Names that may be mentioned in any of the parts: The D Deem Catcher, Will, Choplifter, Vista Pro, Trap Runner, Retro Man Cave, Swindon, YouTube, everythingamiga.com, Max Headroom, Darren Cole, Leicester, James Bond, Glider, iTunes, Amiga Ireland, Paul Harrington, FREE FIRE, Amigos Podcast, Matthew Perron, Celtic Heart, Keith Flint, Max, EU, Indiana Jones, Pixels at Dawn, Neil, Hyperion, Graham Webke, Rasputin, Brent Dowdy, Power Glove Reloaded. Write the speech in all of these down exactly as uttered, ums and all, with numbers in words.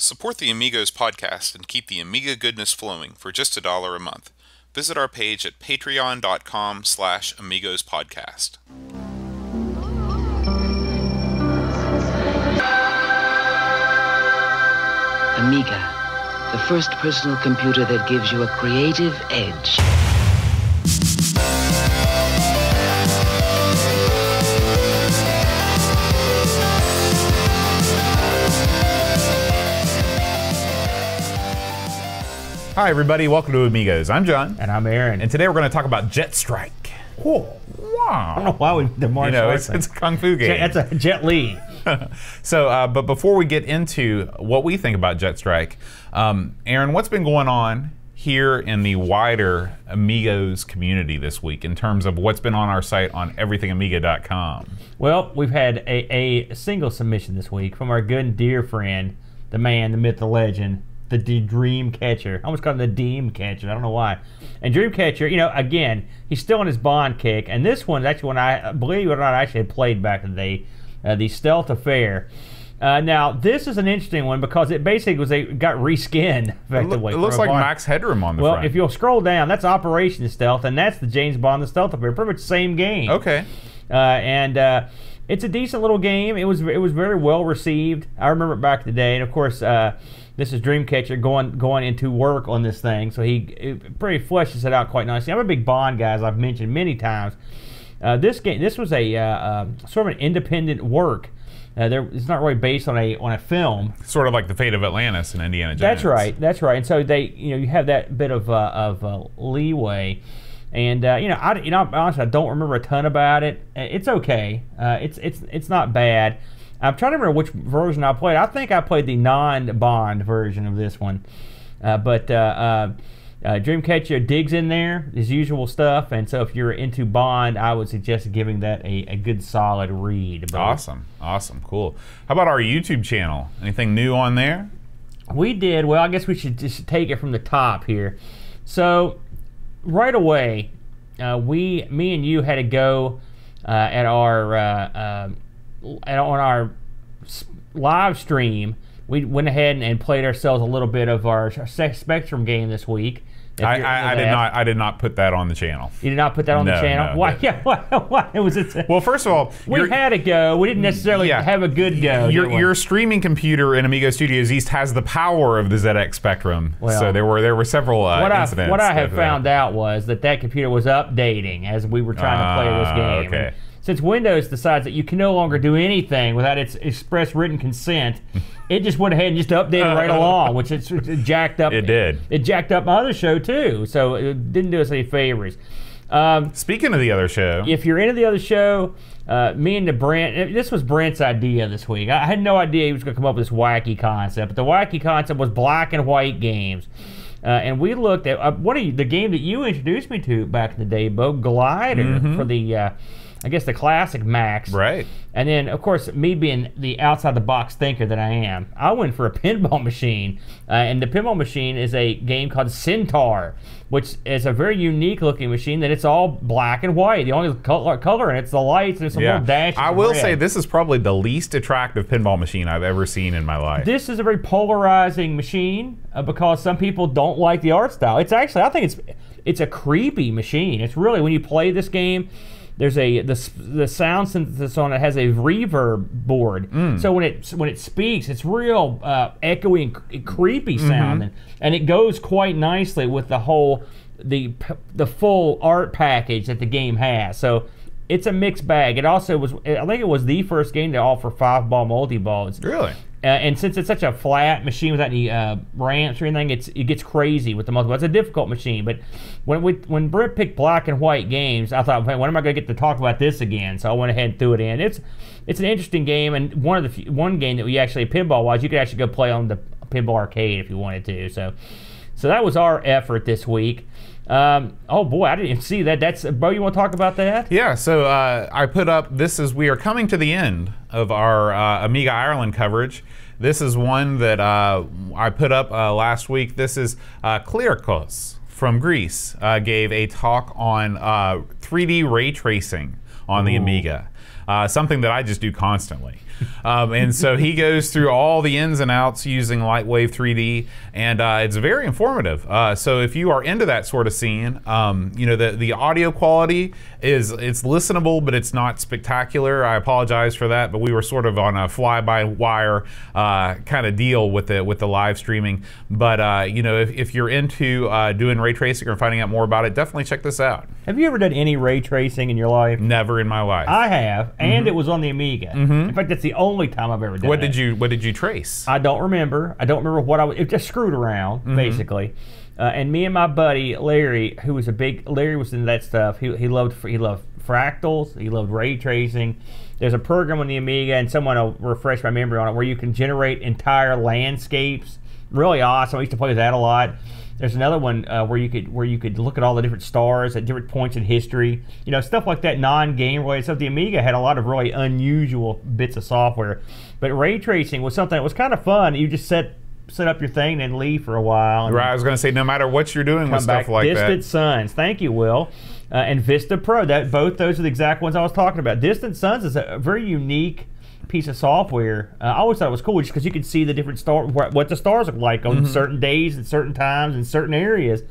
Support the Amigos podcast and keep the Amiga goodness flowing for just a dollar a month. Visit our page at patreon.com slash Amigos Podcast. Amiga, the first personal computer that gives you a creative edge. Hi everybody, welcome to Amigos. I'm John. And I'm Aaron. And today we're going to talk about Jet Strike. Cool. Wow. I don't know why we did martial arts. You know, it's, it's a kung fu game. It's a Jet Lee. so, uh, but before we get into what we think about Jet Strike, um, Aaron, what's been going on here in the wider Amigos community this week in terms of what's been on our site on everything amiga dot com? Well, we've had a, a single submission this week from our good and dear friend, the man, the myth, the legend, The D Deem Catcher. I almost called him The Deem Catcher. I don't know why. And Dream Catcher, you know, again, he's still on his Bond kick. And this one is actually one I, believe it or not, I actually had played back in the day, uh, The Stealth Affair. Uh, now, this is an interesting one because it basically was a, got reskinned. Effectively, it looks like Bond. Max Headroom on the well, front. Well, if you'll scroll down, that's Operation Stealth, and that's the James Bond, The Stealth Affair. Pretty much the same game. Okay. Uh, and... Uh, It's a decent little game. It was it was very well received. I remember it back in the day, and of course, uh, this is Dreamcatcher going going into work on this thing, so he it pretty fleshes it out quite nicely. I'm a big Bond guy, as I've mentioned many times. Uh, this game, this was a uh, uh, sort of an independent work. Uh, there, it's not really based on a on a film. Sort of like the fate of Atlantis and Indiana Jones. That's right. That's right. And so they, you know, you have that bit of uh, of uh, leeway. And uh, you know, I you know, honestly, I don't remember a ton about it. It's okay. Uh, it's it's it's not bad. I'm trying to remember which version I played. I think I played the non-Bond version of this one. Uh, but uh, uh, uh, Dreamcatcher digs in there, his usual stuff. And so, if you're into Bond, I would suggest giving that a, a good solid read. But awesome, awesome, cool. How about our YouTube channel? Anything new on there? We did. Well, I guess we should just take it from the top here. So. Right away, uh, we, me and you had to go uh, at our uh, uh, at, on our live stream. We went ahead and, and played ourselves a little bit of our Spectrum game this week. I, I, I did not. I did not put that on the channel. You did not put that on no, the channel. No, why? No. Yeah. Why, why was it? Well, first of all, we had a go. We didn't necessarily yeah, have a good go. Your, your streaming computer in Amiga Studios East has the power of the Z X Spectrum. Well, so there were there were several uh, what incidents. I, what I have found that. out was that that computer was updating as we were trying uh, to play this game. Okay. Since Windows decides that you can no longer do anything without its express written consent, it just went ahead and just updated right along, which it's, it jacked up. It did. It jacked up my other show too, so it didn't do us any favors. Um, Speaking of the other show, if you're into the other show, uh, me and the Brent, this was Brent's idea this week. I had no idea he was going to come up with this wacky concept, but the wacky concept was black and white games. Uh, and we looked at uh, what are you, the game that you introduced me to back in the day, Bo, Glider, mm-hmm. for the. Uh, I guess the classic Max. Right. And then, of course, me being the outside-the-box thinker that I am, I went for a pinball machine. Uh, and the pinball machine is a game called Centaur, which is a very unique-looking machine that it's all black and white. The only color, color in it's the lights and some yeah. little dashes. I will red. say this is probably the least attractive pinball machine I've ever seen in my life. This is a very polarizing machine uh, because some people don't like the art style. It's actually, I think it's it's a creepy machine. It's really, when you play this game, There's a the the sound synthesis on it has a reverb board, mm. so when it when it speaks, it's real uh, echoey and creepy sound, mm-hmm. and, and it goes quite nicely with the whole the the full art package that the game has. So it's a mixed bag. It also was I think it was the first game to offer five ball multi balls. Really. Uh, and since it's such a flat machine without any uh, ramps or anything, it's, it gets crazy with the multiple. It's a difficult machine, but when we, when Brett picked black and white games, I thought, when am I going to get to talk about this again? So I went ahead and threw it in. It's it's an interesting game, and one of the few, one game that we actually pinball wise, you could actually go play on the pinball arcade if you wanted to. So, so that was our effort this week. Um, oh boy, I didn't even see that. That's Bo. You want to talk about that? Yeah. So uh, I put up. This is we are coming to the end of our uh, Amiga Ireland coverage. This is one that uh, I put up uh, last week. This is uh, Klirkos from Greece uh, gave a talk on uh, three D ray tracing on the Ooh. Amiga, uh, something that I just do constantly. Um, and so he goes through all the ins and outs using Lightwave three D, and uh, it's very informative. Uh, so if you are into that sort of scene, um, you know, the, the audio quality is, it's listenable, but it's not spectacular. I apologize for that, but we were sort of on a fly-by-wire uh, kind of deal with the, with the live streaming. But, uh, you know, if, if you're into uh, doing ray tracing or finding out more about it, definitely check this out. Have you ever done any ray tracing in your life? Never in my life. I have, and mm-hmm. it was on the Amiga. Mm-hmm. In fact, that's the only time I've ever done what did that. you What did you trace? I don't remember. I don't remember what I was, it just screwed around, mm-hmm. basically. Uh, and me and my buddy, Larry, who was a big, Larry was into that stuff. He, he, loved, he loved fractals, he loved ray tracing. There's a program on the Amiga, and someone will refresh my memory on it, where you can generate entire landscapes. Really awesome. I used to play with that a lot. There's another one uh, where you could where you could look at all the different stars at different points in history, you know, stuff like that, non-game related stuff. The Amiga had a lot of really unusual bits of software, but ray tracing was something that was kind of fun. You just set set up your thing and leave for a while. And right, I was going to say, no matter what you're doing with stuff back, like Distant that. Distant Suns, thank you, Will, uh, and Vista Pro. That both those are the exact ones I was talking about. Distant Suns is a very unique piece of software. uh, I always thought it was cool just because you could see the different star, wh what the stars look like on mm-hmm. certain days and certain times and certain areas.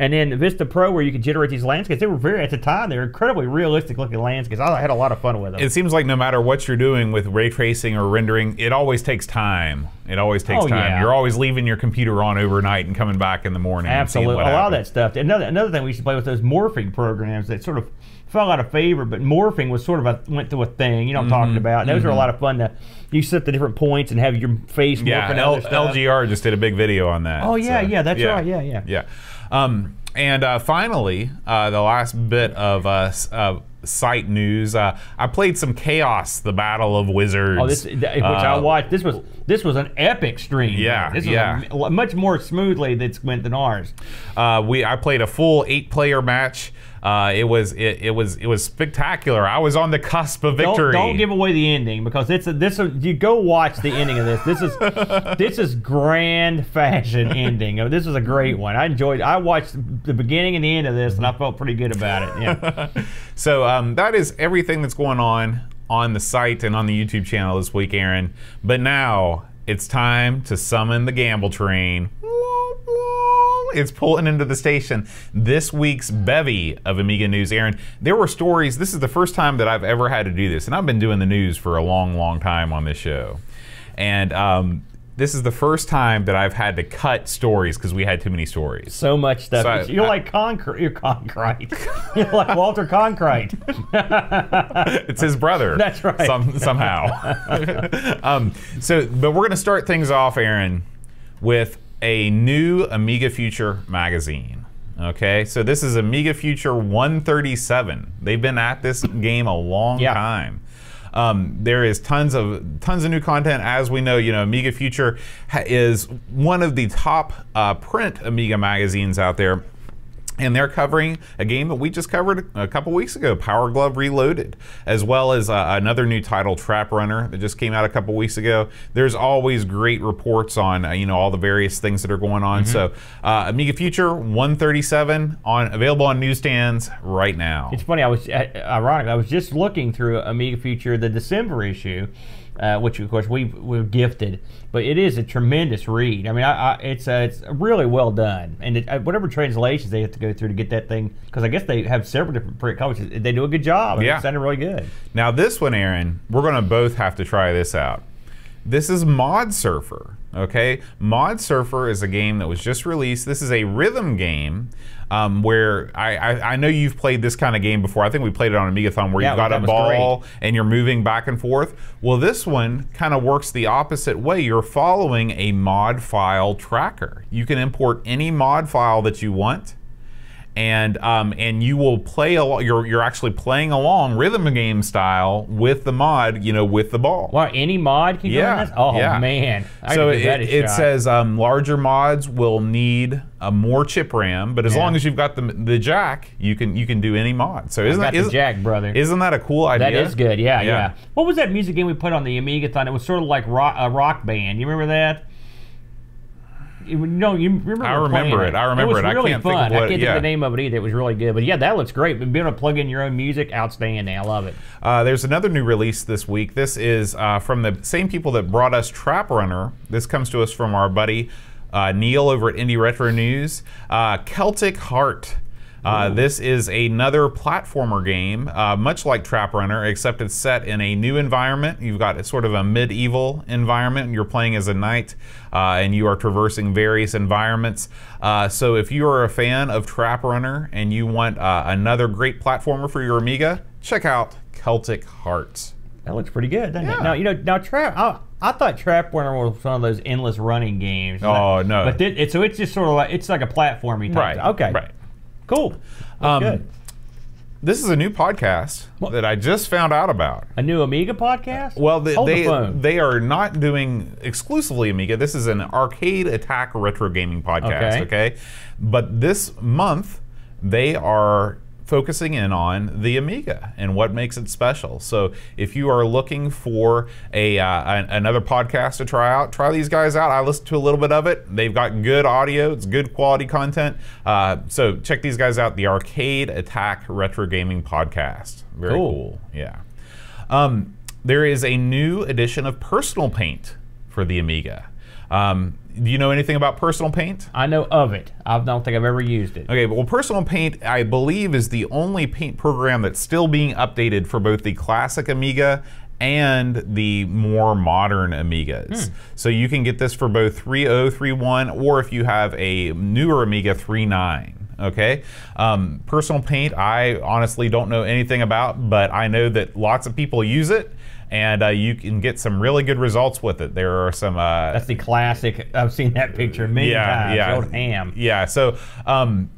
And then Vista Pro, where you could generate these landscapes, they were very, at the time, they were incredibly realistic looking landscapes. I had a lot of fun with them. It seems like no matter what you're doing with ray tracing or rendering, it always takes time. It always takes oh, time. Yeah. You're always leaving your computer on overnight and coming back in the morning. Absolutely, and seeing what a lot happened. Of that stuff. Another another thing we used to play with, those morphing programs that sort of fell out of favor, but morphing was sort of a, went through a thing. You know what I'm mm-hmm, talking about. Those mm-hmm. are a lot of fun. To you set the different points and have your face. Yeah, morphing L stuff. L G R just did a big video on that. Oh yeah, so, yeah, that's yeah. right. Yeah, yeah, yeah. Um, and uh, finally, uh, the last bit of uh, uh, site news. Uh, I played some Chaos: The Battle of Wizards. Oh, this, which uh, I watched. This was this was an epic stream. Yeah, this was yeah. A, much more smoothly that's went than ours. Uh, we I played a full eight-player match. Uh, it was it, it was it was spectacular. I was on the cusp of victory. Don't, don't give away the ending, because it's a, this. A, you go watch the ending of this. This is this is grand fashion ending. Oh, this was a great one. I enjoyed. I watched the beginning and the end of this, and I felt pretty good about it. Yeah. So um, that is everything that's going on on the site and on the YouTube channel this week, Aaron. But now it's time to summon the gamble train. It's pulling into the station. This week's bevy of Amiga news, Aaron. There were stories. This is the first time that I've ever had to do this, and I've been doing the news for a long, long time on this show. And um, this is the first time that I've had to cut stories because we had too many stories. So much stuff. So I, you're I, like Concrete. You're Concrete. You're like Walter Concrete. It's his brother. That's right. Some, somehow. um, so, but we're gonna start things off, Aaron, with a new Amiga Future magazine. Okay, so this is Amiga Future one thirty-seven. They've been at this game a long yeah. time. Um, there is tons of tons of new content. As we know, you know, Amiga Future ha is one of the top uh, print Amiga magazines out there. And they're covering a game that we just covered a couple weeks ago, Power Glove Reloaded, as well as uh, another new title, Trap Runner, that just came out a couple weeks ago. There's always great reports on uh, you know, all the various things that are going on. Mm-hmm. So uh, Amiga Future one thirty-seven on available on newsstands right now. It's funny. I was ironic. I was just looking through Amiga Future, the December issue. Uh, which of course we we've gifted, but it is a tremendous read. I mean, I, I, it's uh, it's really well done, and it, uh, whatever translations they have to go through to get that thing, because I guess they have several different print copies. They do a good job. And yeah, it sounded really good. Now this one, Aaron, we're going to both have to try this out. This is Mod Surfer. Okay, Mod Surfer is a game that was just released. This is a rhythm game. Um, where I, I, I know you've played this kind of game before. I think we played it on Amigathon, where yeah, you've got a ball great. and you're moving back and forth. Well, this one kind of works the opposite way. You're following a mod file tracker. You can import any mod file that you want, and um, and you will play along. You're you're actually playing along rhythm game style with the mod, you know, with the ball. Wow, any mod can yeah, go in this? Oh yeah. man! I so it, it says um, larger mods will need a more chip RAM, but as yeah. long as you've got the the jack, you can you can do any mod. So isn't that isn't, jack, brother? Isn't that a cool idea? That is good. Yeah, yeah, yeah. What was that music game we put on the Amigathon? It was sort of like rock, a rock band. You remember that? You know, you remember I remember it. it. I remember it. It was really I can't fun. Think what, I can't yeah. think of the name of it either. It was really good. But yeah, that looks great. But being able to plug in your own music, outstanding. I love it. Uh, there's another new release this week. This is uh, from the same people that brought us Trap Runner. This comes to us from our buddy uh, Neil over at Indie Retro News. Uh, Celtic Heart. Uh, this is another platformer game, uh, much like Trap Runner, except it's set in a new environment. You've got a sort of a medieval environment, and you're playing as a knight, uh, and you are traversing various environments. Uh, so if you are a fan of Trap Runner and you want uh, another great platformer for your Amiga, check out Celtic Hearts. That looks pretty good, doesn't yeah. it? Now, you know, now Trap, I, I thought Trap Runner was one of those endless running games. Oh, like, no. But th it, so it's just sort of like, it's like a platformy type. Right, thing. Okay. Right. Cool. Um, good. This is a new podcast what? that I just found out about. A new Amiga podcast? Well, the, they the they are not doing exclusively Amiga. This is an Arcade Attack retro gaming podcast. Okay. okay, but this month they are focusing in on the Amiga and what makes it special. So if you are looking for a uh, another podcast to try out, try these guys out. I listened to a little bit of it. They've got good audio. It's good quality content. Uh, so check these guys out. The Arcade Attack Retro Gaming Podcast. Very cool. cool. Yeah. Um, there is a new edition of Personal Paint for the Amiga. Um, Do you know anything about Personal Paint? I know of it. I don't think I've ever used it. Okay, well, Personal Paint, I believe, is the only paint program that's still being updated for both the classic Amiga and the more modern Amigas. Hmm. So you can get this for both three oh, three one, or if you have a newer Amiga, three nine. Okay, um, Personal Paint, I honestly don't know anything about, but I know that lots of people use it. And uh, you can get some really good results with it. There are some. Uh, That's the classic. I've seen that picture many yeah, times. Yeah, old ham. Yeah. So, um,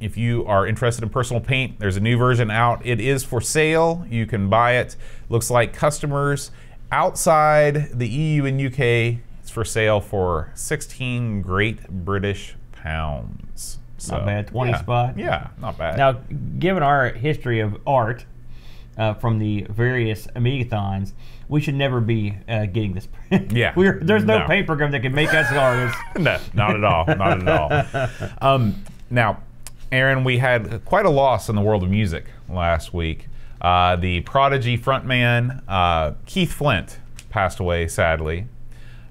if you are interested in Personal Paint, there's a new version out. It is for sale. You can buy it. Looks like customers outside the E U and U K. It's for sale for sixteen great British pounds. So, not bad. twenty yeah, spot. Yeah, not bad. Now, given our history of art. Uh, from the various Amigathons, we should never be uh, getting this. yeah, We're, there's no, no paint program that can make us artists. No, not at all, not at all. Um, now, Aaron, we had quite a loss in the world of music last week. Uh, the Prodigy frontman uh, Keith Flint passed away, sadly,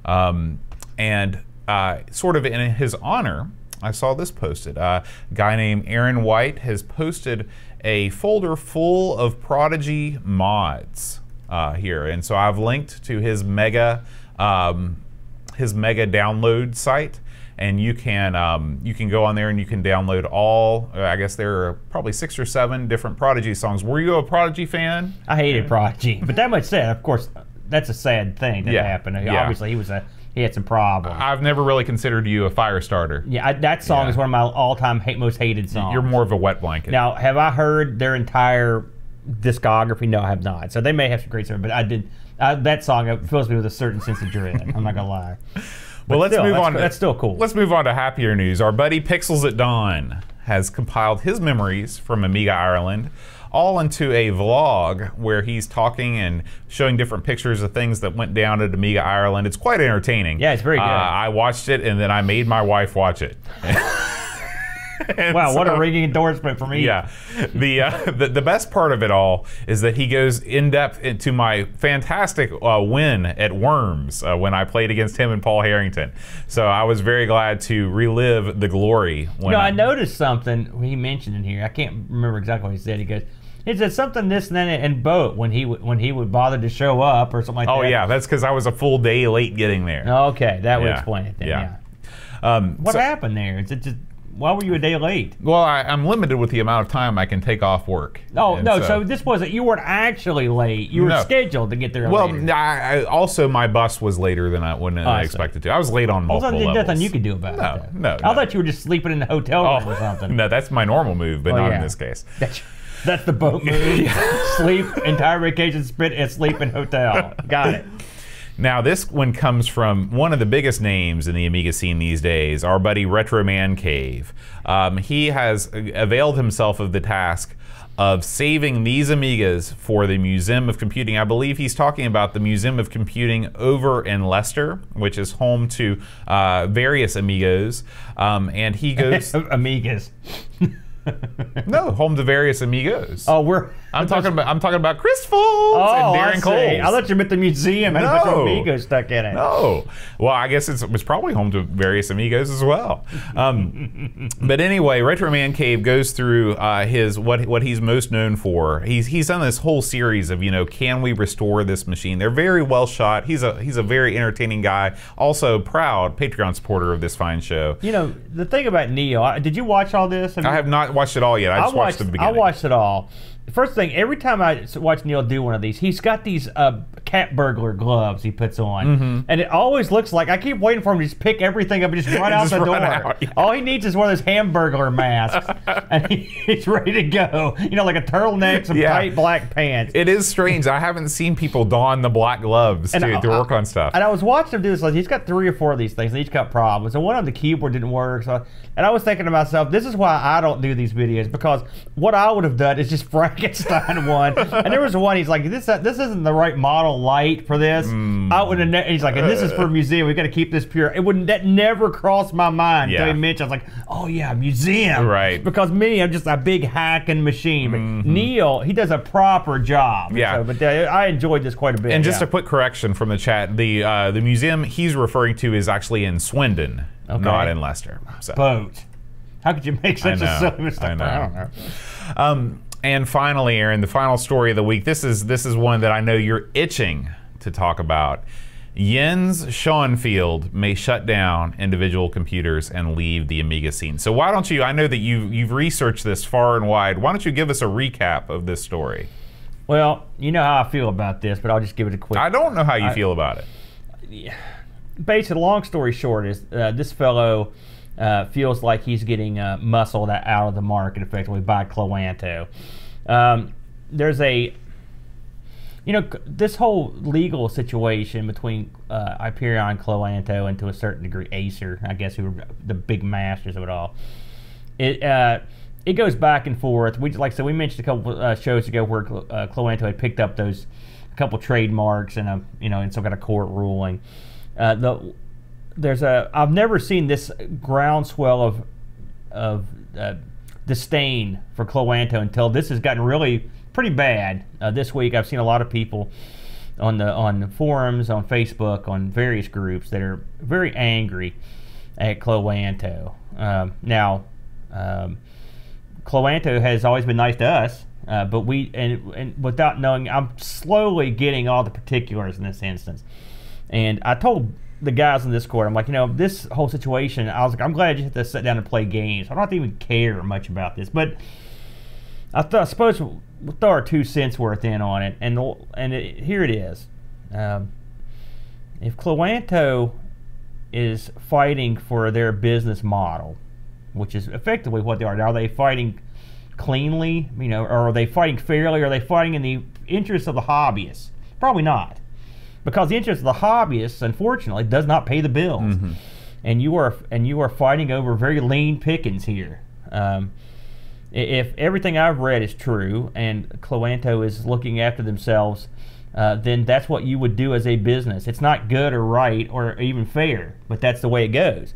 um, and uh, sort of in his honor, I saw this posted. Uh, a guy named Aaron White has posted a folder full of Prodigy mods uh, here, and so I've linked to his Mega, um, his Mega download site, and you can um, you can go on there and you can download all. I guess there are probably six or seven different Prodigy songs. Were you a Prodigy fan? I hated Prodigy, but that much said, of course, that's a sad thing that yeah. happened. Yeah. Obviously, he was a He had some problems. I've never really considered you a fire starter. Yeah, I, that song yeah. is one of my all-time hate, most hated songs. You're more of a wet blanket. Now, have I heard their entire discography? No, I have not. So they may have some great stuff, but I did. I, that song fills me with a certain sense of dread. I'm not gonna lie. Well, but let's still, move that's, on. That's still cool. Let's move on to happier news. Our buddy Pixels at Dawn has compiled his memories from Amiga Ireland, all into a vlog where he's talking and showing different pictures of things that went down at Amiga Ireland. It's quite entertaining. Yeah, it's very good. Uh, I watched it and then I made my wife watch it. Wow, so, what a ringing endorsement for me. Yeah, the, uh, the the best part of it all is that he goes in depth into my fantastic uh, win at Worms uh, when I played against him and Paul Harrington. So I was very glad to relive the glory. When no, I, I noticed something he mentioned in here. I can't remember exactly what he said. He goes, he said something this and then and Bo when he when he would bother to show up or something like oh, that. Oh yeah, that's because I was a full day late getting there. Okay, that would yeah. explain it then. Yeah. yeah. Um, what so, happened there? Is it just why were you a day late? Well, I, I'm limited with the amount of time I can take off work. Oh, and no, so, so this wasn't, you weren't actually late. You were no. scheduled to get there well, later. Well, I, I, also my bus was later than I, when oh, I expected so. to. I was late on multiple well, so levels. Nothing you could do about no, it. No, no. I thought you were just sleeping in the hotel room oh, or something. No, that's my normal move, but oh, not yeah. in this case. That's, that's the boat move. Sleep, entire vacation spent at sleep in hotel. Got it. Now, this one comes from one of the biggest names in the Amiga scene these days, our buddy Retro Man Cave. Um, he has availed himself of the task of saving these Amigas for the Museum of Computing. I believe he's talking about the Museum of Computing over in Leicester, which is home to uh, various Amigos. Um, and he goes... Amigas. No, home to various Amigos. Oh, we're... I'm talking about I'm talking about Chris Foles oh, and Darren Cole. I thought you meant the museum had no. a bunch of Amigos stuck in it. No. Well, I guess it's, it's probably home to various Amigos as well. Um, but anyway, Retro Man Cave goes through uh, his what what he's most known for. He's he's done this whole series of, you know, can we restore this machine? They're very well shot. He's a he's a very entertaining guy. Also proud Patreon supporter of this fine show. You know, the thing about Neil, I, did you watch all this? Have I you, have not watched it all yet. I just I watched, watched the beginning. I watched it all. First thing, every time I watch Neil do one of these, he's got these uh, cat burglar gloves he puts on. Mm-hmm. And it always looks like, I keep waiting for him to just pick everything up and just run out just the door. Out, yeah. All he needs is one of those hamburglar masks. And he, he's ready to go. You know, like a turtleneck, some yeah. tight black pants. It is strange. I haven't seen people don the black gloves to, I, to work I, on stuff. And I was watching him do this. Like, he's got three or four of these things. They each got problems. And one on the keyboard didn't work. So, and I was thinking to myself, this is why I don't do these videos. Because what I would have done is just Frankenstein one. And there was one, he's like, this uh, this isn't the right model light for this. Mm. I would have, he's like, and this is for a museum. We've got to keep this pure. It wouldn't, that never crossed my mind until yeah. he mentioned, I was like, oh yeah, museum. Right. Because me, I'm just a big hacking machine. But mm-hmm. Neil, he does a proper job. Yeah. So, but uh, I enjoyed this quite a bit. And just yeah. a quick correction from the chat, the, uh, the museum he's referring to is actually in Swindon, okay. not in Leicester. So. Boat. How could you make such a silly mistake? I know. I don't know. Um, And finally, Aaron, the final story of the week. This is this is one that I know you're itching to talk about. Jens Schoenfield may shut down individual computers and leave the Amiga scene. So why don't you, I know that you, you've researched this far and wide. Why don't you give us a recap of this story? Well, you know how I feel about this, but I'll just give it a quick. I don't know how you I, feel about it. Yeah. Basically, long story short is uh, this fellow... Uh, feels like he's getting uh, muscled out of the market effectively by Cloanto. Um, there's a, you know, this whole legal situation between uh, Hyperion, Cloanto, and to a certain degree Acer, I guess, who were the big masters of it all. It uh, it goes back and forth. We like I said, we mentioned a couple uh, shows ago where uh, Cloanto had picked up those a couple trademarks and a you know in some kind of court ruling. Uh, the There's a. I've never seen this groundswell of of uh, disdain for Cloanto until this has gotten really pretty bad uh, this week. I've seen a lot of people on the on the forums, on Facebook, on various groups that are very angry at Cloanto. Um, now, um, Cloanto has always been nice to us, uh, but we and, and without knowing, I'm slowly getting all the particulars in this instance, and I told the guys in this court, I'm like, you know, this whole situation, I was like, I'm glad you had to sit down and play games. I don't have to even care much about this. But I, th I suppose we'll throw our two cents worth in on it. And the, and it, here it is. Um, if Cloanto is fighting for their business model, which is effectively what they are, are they fighting cleanly, you know, or are they fighting fairly? Are they fighting in the interest of the hobbyists? Probably not. Because the interest of the hobbyists, unfortunately, does not pay the bills, mm-hmm. and you are and you are fighting over very lean pickings here. Um, if everything I've read is true, and Cloanto is looking after themselves, uh, then that's what you would do as a business. It's not good or right or even fair, but that's the way it goes.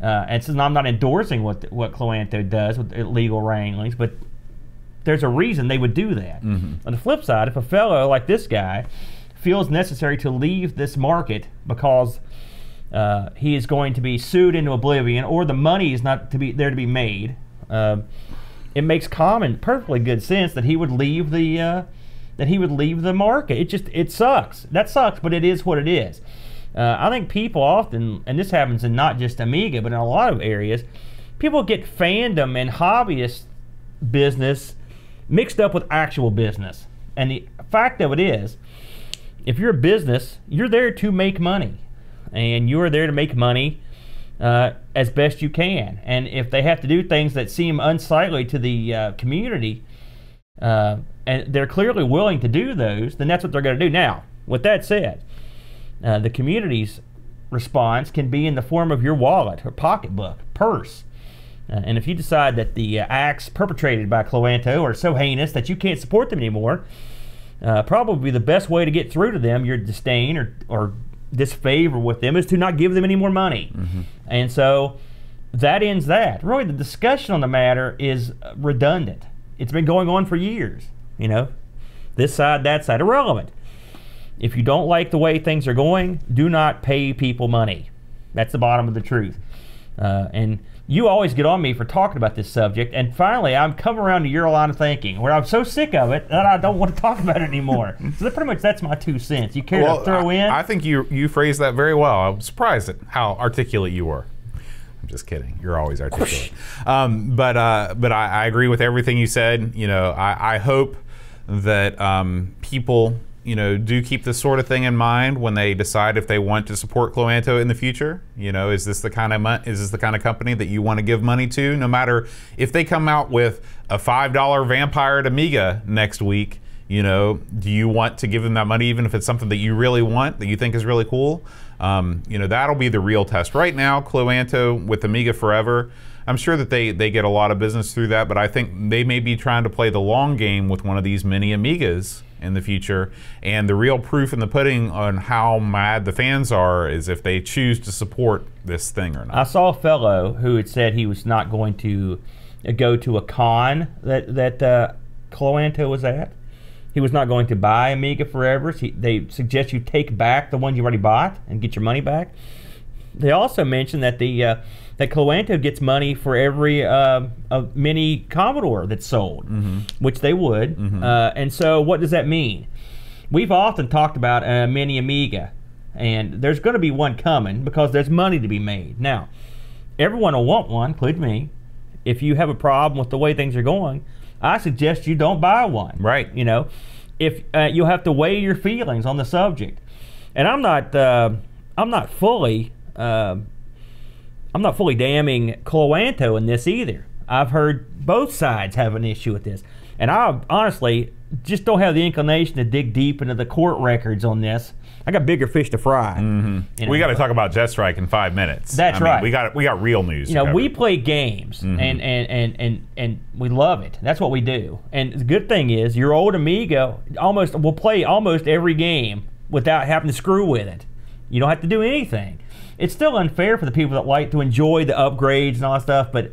Uh, and since I'm not endorsing what what Cloanto does with legal wranglings, but there's a reason they would do that. Mm-hmm. On the flip side, if a fellow like this guy feels necessary to leave this market because uh, he is going to be sued into oblivion, or the money is not to be there to be made. Uh, it makes common, perfectly good sense that he would leave the uh, that he would leave the market. It just it sucks. That sucks, but it is what it is. Uh, I think people often, and this happens in not just Amiga, but in a lot of areas, people get fandom and hobbyist business mixed up with actual business. And the fact of it is, if you're a business, you're there to make money, and you are there to make money uh, as best you can. And if they have to do things that seem unsightly to the uh, community, uh, and they're clearly willing to do those, then that's what they're going to do. Now, with that said, uh, the community's response can be in the form of your wallet or pocketbook, purse, Uh, and if you decide that the uh, acts perpetrated by Cloanto are so heinous that you can't support them anymore, uh, probably the best way to get through to them, your disdain or, or disfavor with them, is to not give them any more money. Mm-hmm. And so that ends that. Really, the discussion on the matter is redundant. It's been going on for years, you know. This side, that side, irrelevant. If you don't like the way things are going, do not pay people money. That's the bottom of the truth. Uh, and you always get on me for talking about this subject, and finally I'm coming around to your line of thinking, where I'm so sick of it that I don't want to talk about it anymore. So that pretty much that's my two cents. You care well, to throw I, in? I think you you phrased that very well. I'm surprised at how articulate you were. I'm just kidding. You're always articulate. um, but uh, but I, I agree with everything you said. You know, I, I hope that um, people, you know, do keep this sort of thing in mind when they decide if they want to support Cloanto in the future. You know, is this the kind of mon- is this the kind of company that you want to give money to? No matter if they come out with a five dollar Vampire at Amiga next week, you know, do you want to give them that money, even if it's something that you really want, that you think is really cool? Um, you know, that'll be the real test. Right now, Cloanto with Amiga Forever, I'm sure that they, they get a lot of business through that, but I think they may be trying to play the long game with one of these mini Amigas in the future, and the real proof in the pudding on how mad the fans are is if they choose to support this thing or not. I saw a fellow who had said he was not going to go to a con that, that uh, Cloanto was at. He was not going to buy Amiga Forever. He, they suggest you take back the ones you already bought and get your money back. They also mentioned that the uh, that Cloanto gets money for every uh, uh, mini Commodore that's sold, mm-hmm. which they would. Mm-hmm. uh, and so what does that mean? We've often talked about a mini Amiga, and there's going to be one coming because there's money to be made. Now, everyone will want one, including me. If you have a problem with the way things are going, I suggest you don't buy one. Right. You know, if uh, you'll have to weigh your feelings on the subject. And I'm not, uh, I'm not fully... Uh, I'm not fully damning Cloanto in this either. I've heard both sides have an issue with this. And I honestly just don't have the inclination to dig deep into the court records on this. I got bigger fish to fry. Mm-hmm. You know, we got to talk about Jet Strike in five minutes. That's I mean, right. We got we got real news. You know, we play games, mm-hmm. and, and, and, and, and we love it. That's what we do. And the good thing is your old Amiga almost will play almost every game without having to screw with it. You don't have to do anything. It's still unfair for the people that like to enjoy the upgrades and all that stuff, but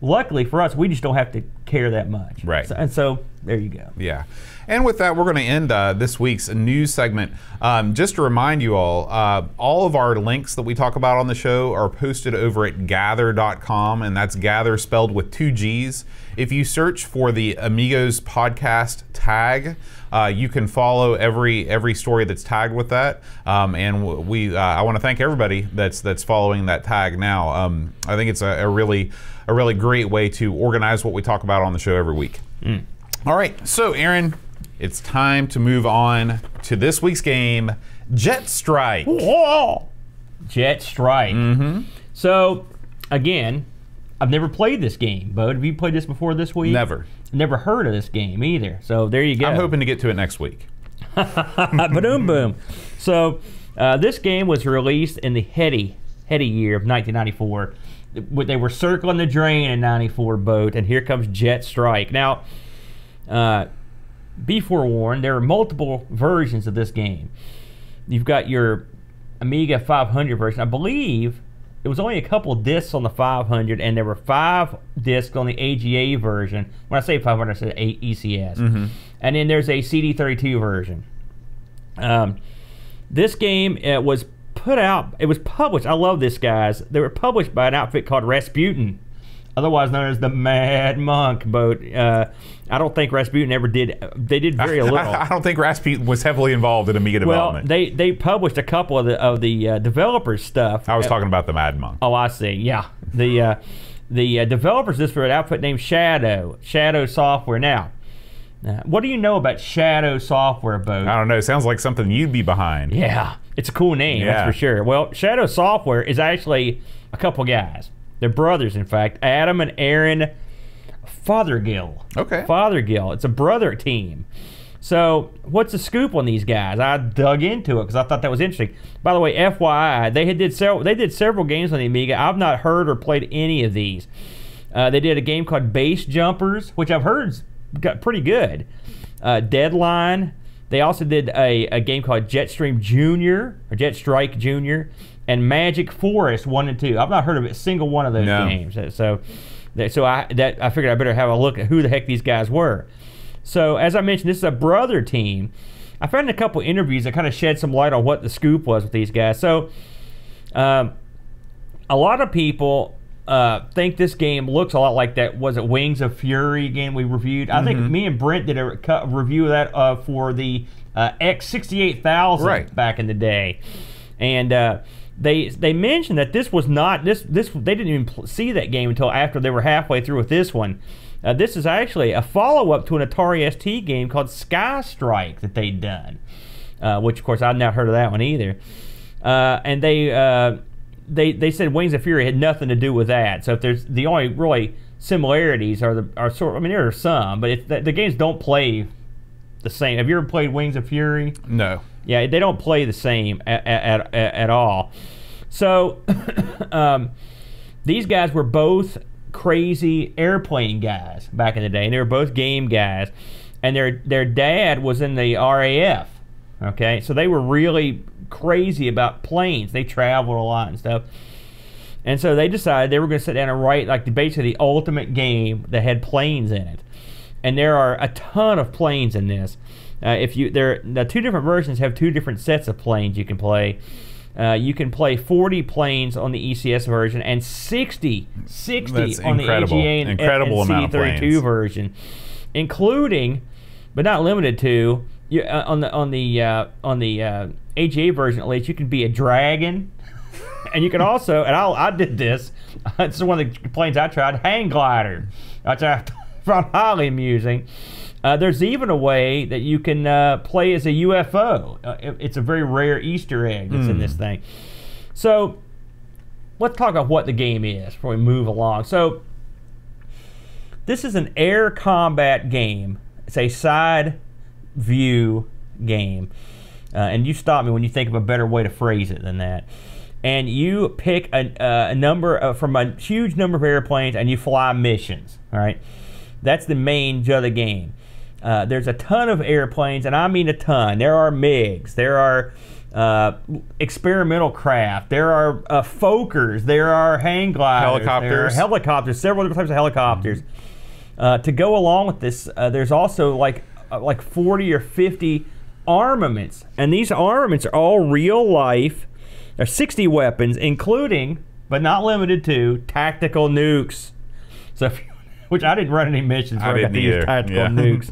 luckily for us, we just don't have to care that much. Right. So, and so, there you go. Yeah. And with that, we're going to end uh, this week's news segment. Um, just to remind you all, uh, all of our links that we talk about on the show are posted over at gather dot com, and that's Gather spelled with two G's. If you search for the Amigos Podcast tag, uh, you can follow every every story that's tagged with that. Um, and we, uh, I want to thank everybody that's that's following that tag now. Um, I think it's a, a really a really great way to organize what we talk about on the show every week. Mm. All right, so Aaron, it's time to move on to this week's game, Jet Strike. Whoa. Jet Strike. Mm-hmm. So, again, I've never played this game, Bo. Have you played this before this week? Never. Never heard of this game either. So there you go. I'm hoping to get to it next week. Ba-doom boom. So uh, this game was released in the heady, heady year of nineteen ninety-four. They were circling the drain in ninety-four, Bo, and here comes Jet Strike. Now, uh, be forewarned, there are multiple versions of this game. You've got your Amiga five hundred version. I believe it was only a couple discs on the five hundred, and there were five discs on the A G A version. When I say five hundred, I said E C S. Mm-hmm. And then there's a C D thirty-two version. Um, this game uh, was put out, it was published, I love this, guys. They were published by an outfit called Rasputin, otherwise known as the Mad Monk Boat. Uh, I don't think Rasputin ever did, they did very little. I, I don't think Rasputin was heavily involved in Amiga development. Well, they, they published a couple of the, of the uh, developers' stuff. I was uh, talking about the Mad Monk. Oh, I see, yeah. The uh, the uh, developers, this for an outfit named Shadow, Shadow Software. Now, uh, what do you know about Shadow Software, Boat? I don't know, it sounds like something you'd be behind. Yeah, it's a cool name, yeah. That's for sure. Well, Shadow Software is actually a couple guys. They're brothers, in fact. Adam and Aaron Fothergill. Okay. Fothergill. It's a brother team. So what's the scoop on these guys? I dug into it because I thought that was interesting. By the way, F Y I, they had did several, they did several games on the Amiga. I've not heard or played any of these. Uh, they did a game called Base Jumpers, which I've heard got pretty good. Uh, Deadline. They also did a, a game called Jetstream Junior or Jet Strike Junior and Magic Forest One and Two. I've not heard of a single one of those no. games. So, so I that I figured I better have a look at who the heck these guys were. So as I mentioned, this is a brother team. I found a couple interviews that kind of shed some light on what the scoop was with these guys. So, um, a lot of people uh, think this game looks a lot like that. Was it Wings of Fury game we reviewed? Mm-hmm. I think me and Brent did a review of that uh, for the uh, X sixty-eight thousand right. back in the day, and. Uh, They they mentioned that this was not this this they didn't even see that game until after they were halfway through with this one. Uh, this is actually a follow up to an Atari S T game called Sky Strike that they'd done, uh, which of course I've not heard of that one either. Uh, and they uh, they they said Wings of Fury had nothing to do with that. So if there's the only really similarities are the are sort I mean there are some, but it, the, the games don't play the same. Have you ever played Wings of Fury? No. Yeah, they don't play the same at, at, at, at all. So um, these guys were both crazy airplane guys back in the day, and they were both game guys. And their their dad was in the R A F, okay? So they were really crazy about planes. They traveled a lot and stuff. And so they decided they were going to sit down and write like the basically the ultimate game that had planes in it. And there are a ton of planes in this. Uh, if you there, the two different versions have two different sets of planes you can play. Uh, you can play forty planes on the E C S version and sixty, sixty That's on the A G A and, incredible and, and C thirty-two version, including, but not limited to, you, uh, on the on the uh, on the uh, A G A version at least you can be a dragon, and you can also and I I did this. This is one of the planes I tried, hang glider, which I found highly amusing. Uh, there's even a way that you can uh, play as a U F O. Uh, it, it's a very rare Easter egg that's mm. in this thing. So let's talk about what the game is before we move along. So this is an air combat game. It's a side view game. Uh, and you stop me when you think of a better way to phrase it than that. And you pick a, uh, a number of, from a huge number of airplanes and you fly missions. All right? That's the main jut of the game. Uh, there's a ton of airplanes, and I mean a ton. There are MiGs, there are uh, experimental craft, there are uh, Fokkers, there are hang gliders, helicopters. There are helicopters, several different types of helicopters. Uh, to go along with this, uh, there's also like uh, like forty or fifty armaments, and these armaments are all real life. There's sixty weapons, including but not limited to tactical nukes. So. If Which I didn't run any missions where I, I got to use tactical yeah. nukes.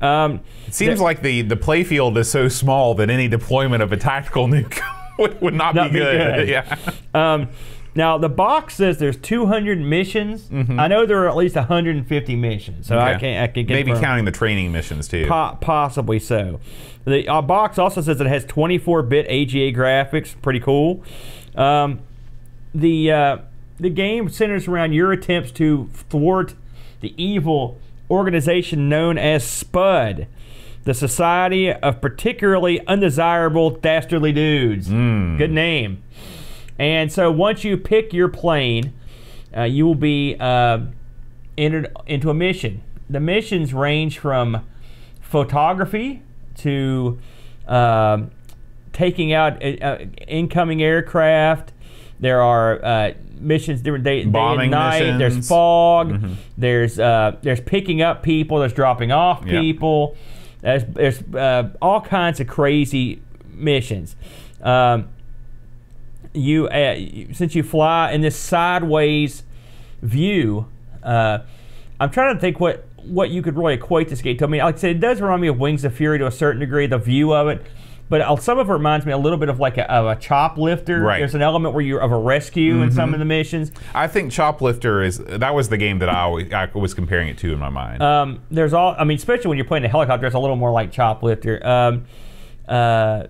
Um, it seems like the, the play field is so small that any deployment of a tactical nuke would, would not, not be, be good. good. Yeah. Um, now, the box says there's two hundred missions. Mm-hmm. I know there are at least one hundred fifty missions, so yeah. I can I can confirm. Maybe counting the training missions, too. Po possibly so. The uh, box also says it has twenty-four bit A G A graphics. Pretty cool. Um, the, uh, the game centers around your attempts to thwart the evil organization known as SPUD, the Society of Particularly Undesirable Dastardly Dudes. Mm. Good name. And so once you pick your plane, uh, you will be uh, entered into a mission. The missions range from photography to uh, taking out uh, incoming aircraft. There are uh, missions different day, day and night. Missions. There's fog. Mm-hmm. There's uh, there's picking up people. There's dropping off people. Yep. There's there's uh, all kinds of crazy missions. Um, you uh, since you fly in this sideways view, uh, I'm trying to think what what you could really equate this game to. I mean, like I said, it does remind me of Wings of Fury to a certain degree. The view of it. But some of it reminds me a little bit of like a, of a choplifter. Right. There's an element where you're of a rescue mm-hmm. in some of the missions. I think choplifter is that was the game that I always I was comparing it to in my mind. Um, there's all I mean, especially when you're playing a helicopter, it's a little more like choplifter. Um, uh,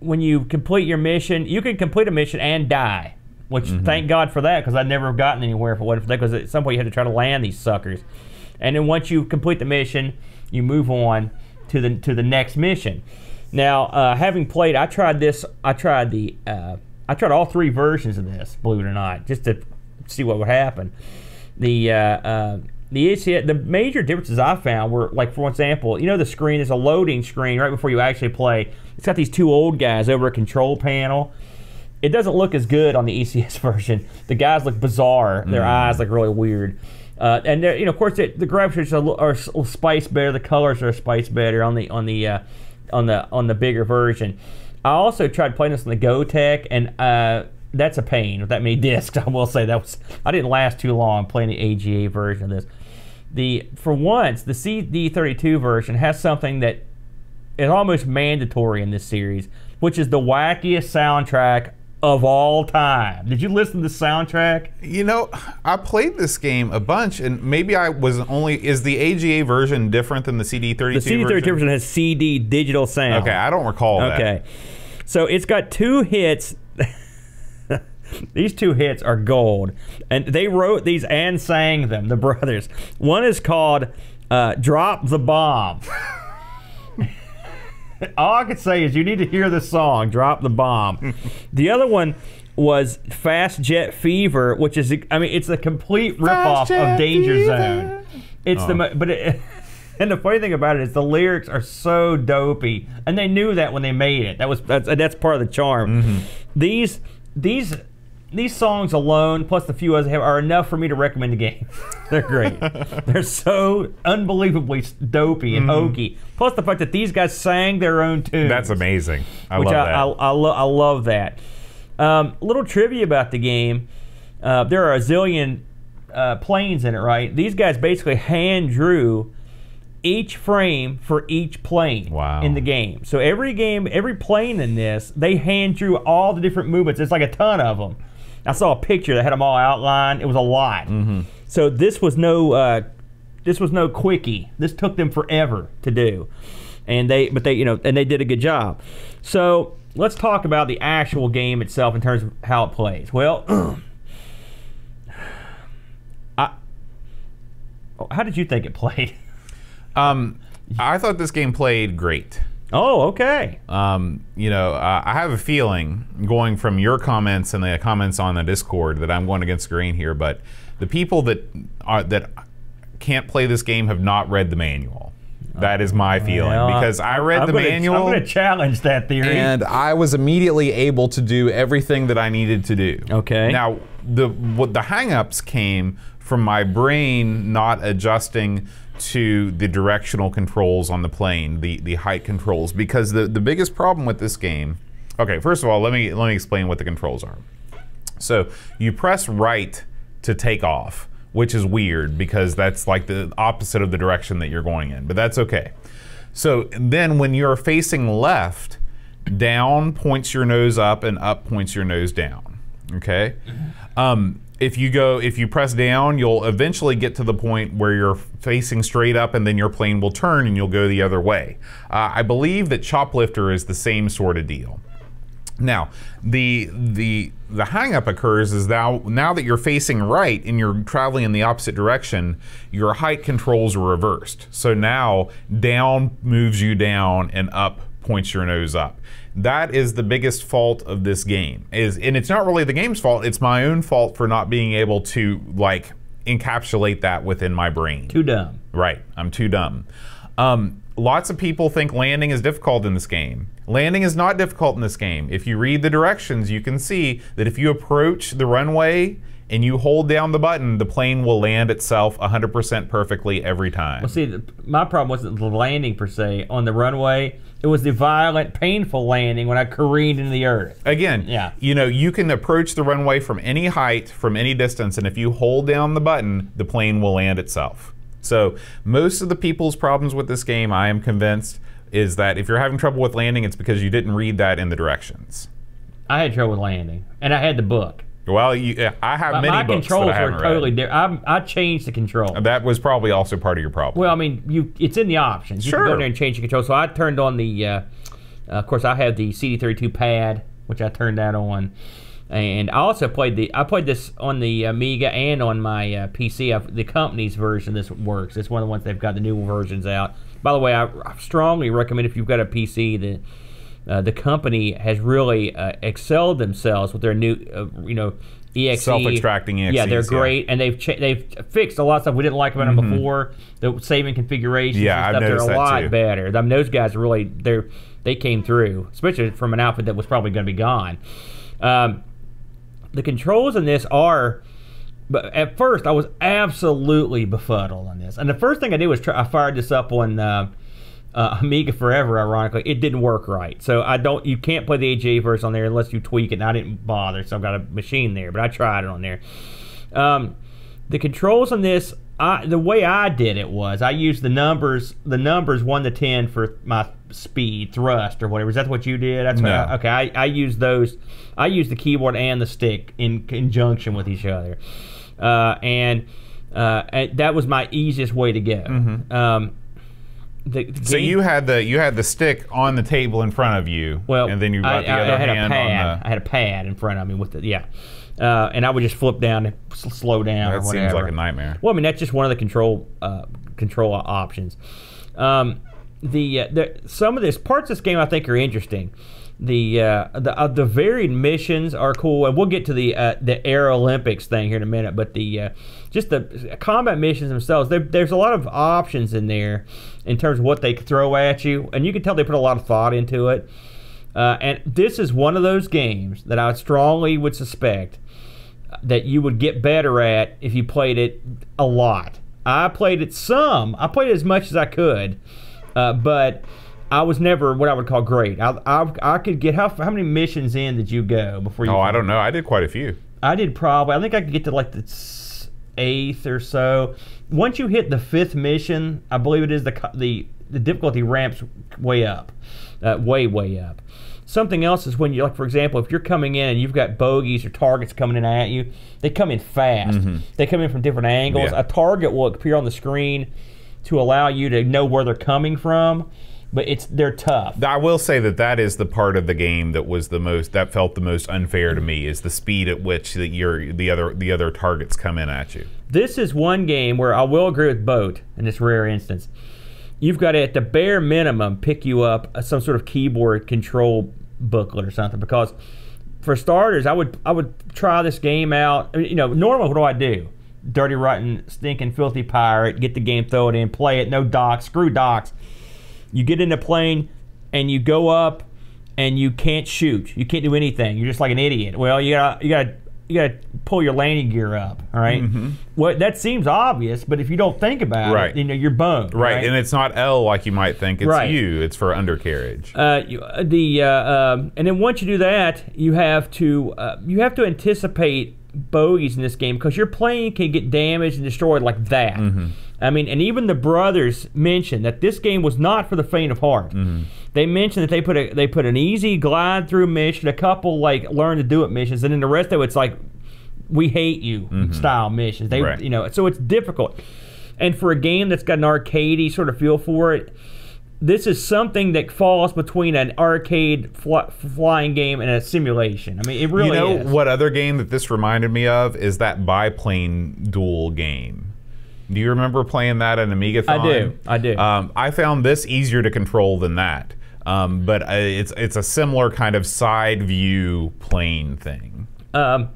when you complete your mission, you can complete a mission and die, which mm-hmm. thank God for that because I'd never have gotten anywhere if it wasn't for that. Because at some point you had to try to land these suckers, and then once you complete the mission, you move on to the to the next mission. Now, uh, having played, I tried this. I tried the. Uh, I tried all three versions of this, believe it or not, just to see what would happen. The uh, uh, the issue, the major differences I found were, like, for example, you know, the screen is a loading screen right before you actually play. It's got these two old guys over a control panel. It doesn't look as good on the E C S version. The guys look bizarre. Their mm. eyes look really weird. Uh, and you know, of course, it, the graphics are, are spiced better. The colors are spiced better on the on the uh, on the on the bigger version. I also tried playing this on the GoTech, and uh, that's a pain with that many discs. I will say that was I didn't last too long playing the A G A version of this. The for once, the C D thirty-two version has something that is almost mandatory in this series, which is the wackiest soundtrack of all time. Did you listen to the soundtrack? You know, I played this game a bunch, and maybe I was only. Is the A G A version different than the C D thirty-two version? The C D thirty-two version? version has C D digital sound. Okay, I don't recall okay. that. Okay. So it's got two hits. These two hits are gold. And they wrote these and sang them, the brothers. One is called uh, Drop the Bomb. All I can say is you need to hear the song, Drop the Bomb. The other one was Fast Jet Fever, which is, I mean, it's a complete ripoff of Danger Fever. Zone. It's oh. the, but it, and the funny thing about it is the lyrics are so dopey, and they knew that when they made it. That was that's, that's part of the charm. Mm-hmm. These these these songs alone, plus the few others I have, are enough for me to recommend the game. They're great. They're so unbelievably dopey and mm-hmm. hokey. Plus the fact that these guys sang their own tunes. That's amazing. I which love I, that. I, I, lo I love that. Um, little trivia about the game. Uh, there are a zillion uh, planes in it, right? These guys basically hand drew each frame for each plane wow. in the game. So every game, every plane in this, they hand drew all the different movements. It's like a ton of them. I saw a picture that had them all outlined. It was a lot. Mm-hmm. So this was no uh, this was no quickie. This took them forever to do, and they but they you know and they did a good job. So let's talk about the actual game itself in terms of how it plays. Well, I how did you think it played? um, I thought this game played great. Oh, okay. Um, you know, uh, I have a feeling, going from your comments and the comments on the Discord, that I'm going against grain here, but the people that are that can't play this game have not read the manual. That is my feeling, well, because I read I'm the gonna, manual. I'm going to challenge that theory. And I was immediately able to do everything that I needed to do. Okay. Now, the what the hang-ups came from my brain not adjusting to the directional controls on the plane, the, the height controls, because the, the biggest problem with this game, okay, first of all, let me, let me explain what the controls are. So you press right to take off, which is weird because that's like the opposite of the direction that you're going in, but that's okay. So then when you're facing left, down points your nose up and up points your nose down, okay? Um, If you go, if you press down, you'll eventually get to the point where you're facing straight up, and then your plane will turn and you'll go the other way. Uh, I believe that Choplifter is the same sort of deal. Now, the the the hang up occurs is now now that you're facing right and you're traveling in the opposite direction, your height controls are reversed. So now down moves you down and up points your nose up. That is the biggest fault of this game, is, and it's not really the game's fault, it's my own fault for not being able to, like, encapsulate that within my brain. Too dumb. Right, I'm too dumb. Um, lots of people think landing is difficult in this game. Landing is not difficult in this game. If you read the directions, you can see that if you approach the runway and you hold down the button, the plane will land itself one hundred percent perfectly every time. Well, see, the, my problem wasn't the landing per se on the runway. It was the violent, painful landing when I careened into the earth. Again, yeah. you know, you can approach the runway from any height, from any distance, and if you hold down the button, the plane will land itself. So most of the people's problems with this game, I am convinced, is that if you're having trouble with landing, it's because you didn't read that in the directions. I had trouble with landing, and I had the book. Well, you, I have my, many my books that I haven't read. My controls were totally different. I, I changed the control. That was probably also part of your problem. Well, I mean, you it's in the options. You sure. can go in there and change the control. So I turned on the, uh, uh, of course, I have the C D thirty-two pad, which I turned that on. And I also played the, I played this on the Amiga and on my uh, P C. I've, the company's version of this works. It's one of the ones they've got the new versions out. By the way, I, I strongly recommend, if you've got a P C, that Uh, the company has really uh, excelled themselves with their new, uh, you know, E X E. Self-extracting E X Es. Yeah, they're great, yeah. and they've cha they've fixed a lot of stuff we didn't like about mm-hmm. them before. The saving configurations yeah, and stuff, they're a that lot too. better. I mean, those guys really, they they came through, especially from an outfit that was probably going to be gone. Um, the controls in this are, but at first I was absolutely befuddled on this. And the first thing I did was try, I fired this up on... Uh, Uh, Amiga Forever, ironically, it didn't work right. So I don't, you can't play the A G A version on there unless you tweak it, and I didn't bother, so I've got a machine there, but I tried it on there. Um, the controls on this, I, the way I did it was, I used the numbers, the numbers one to ten for my speed, thrust, or whatever. Is that what you did? That's no. what I, okay, I, I used those, I used the keyboard and the stick in conjunction with each other. Uh, and, uh, and that was my easiest way to go. Mm-hmm. um, The, the so game? you had the you had the stick on the table in front of you, well, and then you got I, the I, other I had hand a pad. on the. I had a pad in front of me with the yeah, uh, and I would just flip down and slow down. That or whatever. seems like a nightmare. Well, I mean that's just one of the control uh, control options. Um, the, uh, the some of this parts of this game I think are interesting. The uh, the uh, the varied missions are cool, and we'll get to the uh, the Air Olympics thing here in a minute. But the uh, just the combat missions themselves, there's a lot of options in there in terms of what they throw at you, and you can tell they put a lot of thought into it. Uh, and this is one of those games that I strongly would suspect that you would get better at if you played it a lot. I played it some, I played it as much as I could, uh, but. I was never what I would call great. I, I, I could get, how, how many missions in did you go before you? Oh, I don't know. I did quite a few. I did probably, I think I could get to like the eighth or so. Once you hit the fifth mission, I believe it is, the the, the difficulty ramps way up, uh, way, way up. Something else is when you, like for example, if you're coming in and you've got bogeys or targets coming in at you, they come in fast. Mm-hmm. They come in from different angles. Yeah. A target will appear on the screen to allow you to know where they're coming from. But it's they're tough. I will say that that is the part of the game that was the most that felt the most unfair to me, is the speed at which that your the other the other targets come in at you. This is one game where I will agree with Boat in this rare instance. You've got to, at the bare minimum, pick you up some sort of keyboard control booklet or something, because for starters, I would I would try this game out. I mean, you know, normally what do I do? Dirty, rotten, stinking, filthy pirate. Get the game, throw it in, play it. No docs, screw docs. You get in a plane and you go up and you can't shoot. You can't do anything. You're just like an idiot. Well, you got you got you got to pull your landing gear up, all right? Mm-hmm. Well, that seems obvious, but if you don't think about right. it, you know, you're boned. Right. right, and it's not L like you might think. It's right. U. It's for undercarriage. Uh, the uh, um, and then once you do that, you have to uh, you have to anticipate bogeys in this game, because your plane can get damaged and destroyed like that. Mm-hmm. I mean, and even the brothers mentioned that this game was not for the faint of heart. Mm-hmm. They mentioned that they put a they put an easy glide through mission, a couple like learn to do it missions, and then the rest of it's like we hate you mm-hmm. style missions. They right. you know, so it's difficult. And for a game that's got an arcadey sort of feel for it, this is something that falls between an arcade fly, flying game and a simulation. I mean, it really is. You know is. what other game that this reminded me of is that biplane duel game. Do you remember playing that in Amigathon? I do, I do. Um, I found this easier to control than that, um, but it's it's a similar kind of side view plane thing. Um,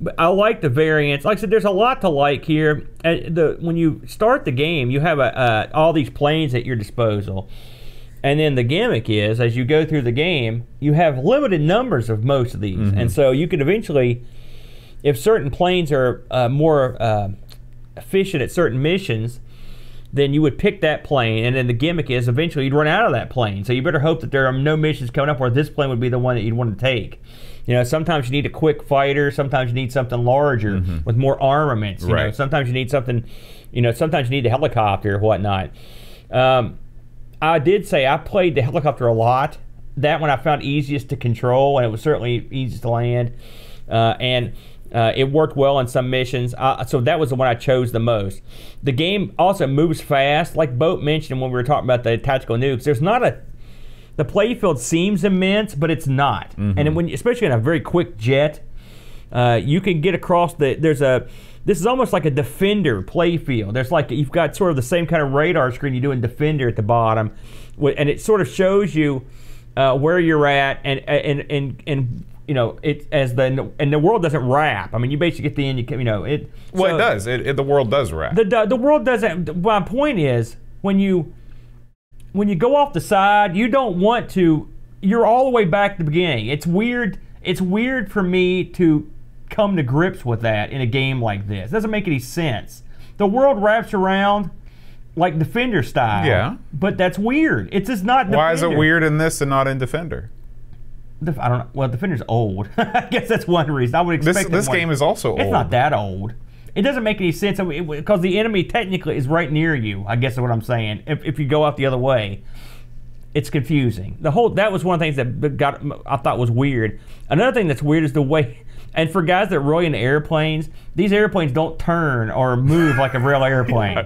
but I like the variants. Like I said, there's a lot to like here. And the when you start the game, you have a, uh, all these planes at your disposal, and then the gimmick is as you go through the game, you have limited numbers of most of these, mm-hmm. and so you could eventually, if certain planes are uh, more uh, efficient at certain missions, then you would pick that plane, and then the gimmick is eventually you'd run out of that plane. So you better hope that there are no missions coming up where this plane would be the one that you'd want to take. You know, sometimes you need a quick fighter, sometimes you need something larger mm-hmm. with more armaments. You right. know, sometimes you need something, you know, sometimes you need a helicopter or whatnot. Um, I did say I played the helicopter a lot. That one I found easiest to control, and it was certainly easiest to land. Uh, and Uh, it worked well in some missions, uh, so that was the one I chose the most. The game also moves fast, like Boat mentioned when we were talking about the tactical nukes. There's not a, the playfield seems immense, but it's not. Mm-hmm. And when, especially in a very quick jet, Uh, you can get across the, there's a, this is almost like a Defender playfield. There's like, you've got sort of the same kind of radar screen you do in Defender at the bottom, and it sort of shows you uh, where you're at, and, and, and, and you know, it as the and the world doesn't wrap. I mean, you basically get the end. You can, you know it. Well, so it does. It, it the world does wrap. The the world doesn't. My point is, when you when you go off the side, you don't want to. You're all the way back at the beginning. It's weird. It's weird for me to come to grips with that in a game like this. It doesn't make any sense. The world wraps around like Defender style. Yeah. But that's weird. It's just not. Why Defender. Is it weird in this and not in Defender? I don't know. Well, Defender's old. I guess that's one reason. I would expect this, this game is also old. It's not that old. It doesn't make any sense because I mean, the enemy technically is right near you. I guess is what I'm saying. If, if you go out the other way, it's confusing. The whole that was one of the things that got I thought was weird. Another thing that's weird is the way. And for guys that roll into airplanes, these airplanes don't turn or move like a real airplane,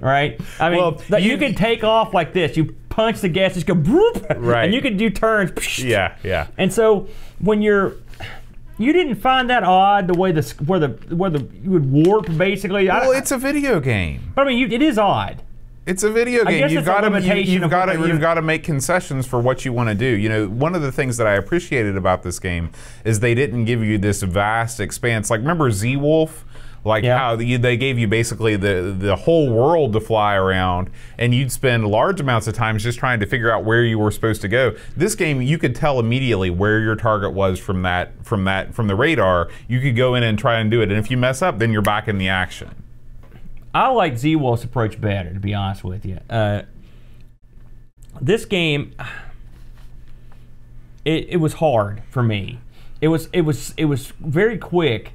right? I mean, well, you, you can take off like this. You punch the gas, just go, right. And you can do turns. Yeah, yeah. And so when you're, you didn't find that odd the way the where the where the you would warp basically. Well, I, it's a video game. But I mean, you, it is odd. It's a video game. You've got to you've got to you've got to make concessions for what you want to do. You know, one of the things that I appreciated about this game is they didn't give you this vast expanse. Like remember Z-Wolf, like yeah. how the, they gave you basically the the whole world to fly around, and you'd spend large amounts of time just trying to figure out where you were supposed to go. This game, you could tell immediately where your target was from that from that from the radar. You could go in and try and do it, and if you mess up, then you're back in the action. I like Z-Wolf's approach better, to be honest with you. Uh, this game, it, it was hard for me. It was it was it was very quick,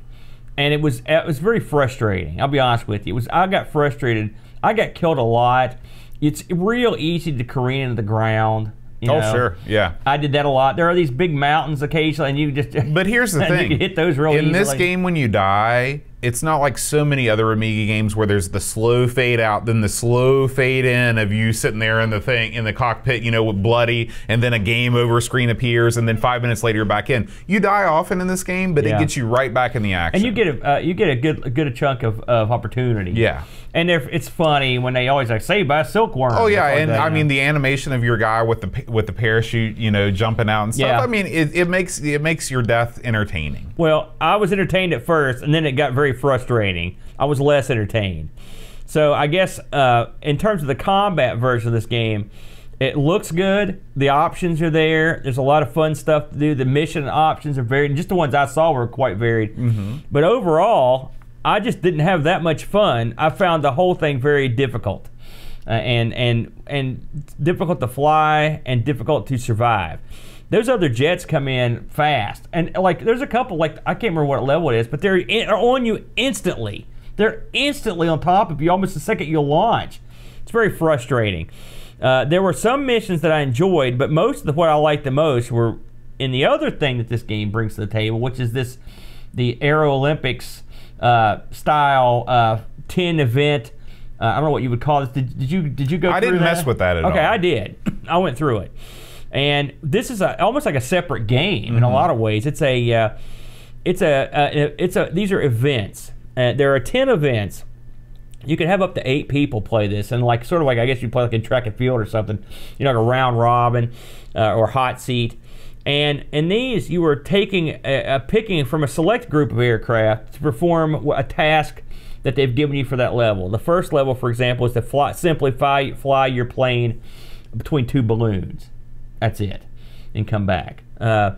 and it was it was very frustrating. I'll be honest with you. It was I got frustrated. I got killed a lot. It's real easy to careen into the ground. You know, oh sure, yeah. I did that a lot. There are these big mountains occasionally, and you just but here's the thing: you hit those real easily. In this game, when you die, it's not like so many other Amiga games where there's the slow fade out, then the slow fade in of you sitting there in the thing in the cockpit, you know, with bloody, and then a game over screen appears, and then five minutes later you're back in. You die often in this game, but yeah. it gets you right back in the action. And you get a uh, you get a good a good a chunk of, of opportunity. Yeah. And it's funny when they always like saved by a silkworm. Oh yeah, and I mean the animation of your guy with the with the parachute, you know, jumping out and stuff. Yeah. I mean it, it makes it makes your death entertaining. Well, I was entertained at first, and then it got very frustrating. I was less entertained. So I guess uh, in terms of the combat version of this game, it looks good. The options are there. There's a lot of fun stuff to do. The mission options are varied. Just the ones I saw were quite varied. Mm-hmm. But overall, I just didn't have that much fun. I found the whole thing very difficult, uh, and and and difficult to fly and difficult to survive. Those other jets come in fast, and like there's a couple like I can't remember what level it is, but they're, in, they're on you instantly. They're instantly on top of you almost the second you launch. It's very frustrating. Uh, there were some missions that I enjoyed, but most of the, what I liked the most were in the other thing that this game brings to the table, which is this the Aero Olympics. Uh, style uh, ten event. Uh, I don't know what you would call this. Did, did you did you go? I through didn't that? mess with that at okay, all. Okay, I did. I went through it, and this is a, almost like a separate game mm-hmm. in a lot of ways. It's a, uh, it's a, uh, it's a. These are events. Uh, there are ten events. You can have up to eight people play this, and like sort of like I guess you play like in track and field or something. You know, like a round robin uh, or hot seat. And in these, you were taking a, a picking from a select group of aircraft to perform a task that they've given you for that level. The first level, for example, is to fly, simply fly, fly your plane between two balloons. That's it, and come back. Uh,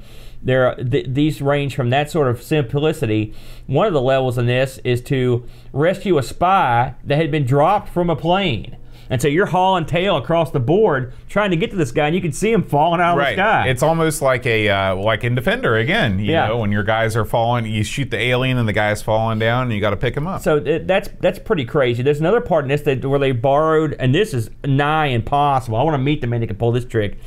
there, are th these range from that sort of simplicity. One of the levels in this is to rescue a spy that had been dropped from a plane. And so you're hauling tail across the board trying to get to this guy, and you can see him falling out right. of the sky. It's almost like a uh, like in Defender again. You yeah. know, when your guys are falling, you shoot the alien, and the guy's falling down, and you got to pick him up. So th that's that's pretty crazy. There's another part in this that, where they borrowed, and this is nigh impossible. I want to meet the man that can pull this trick.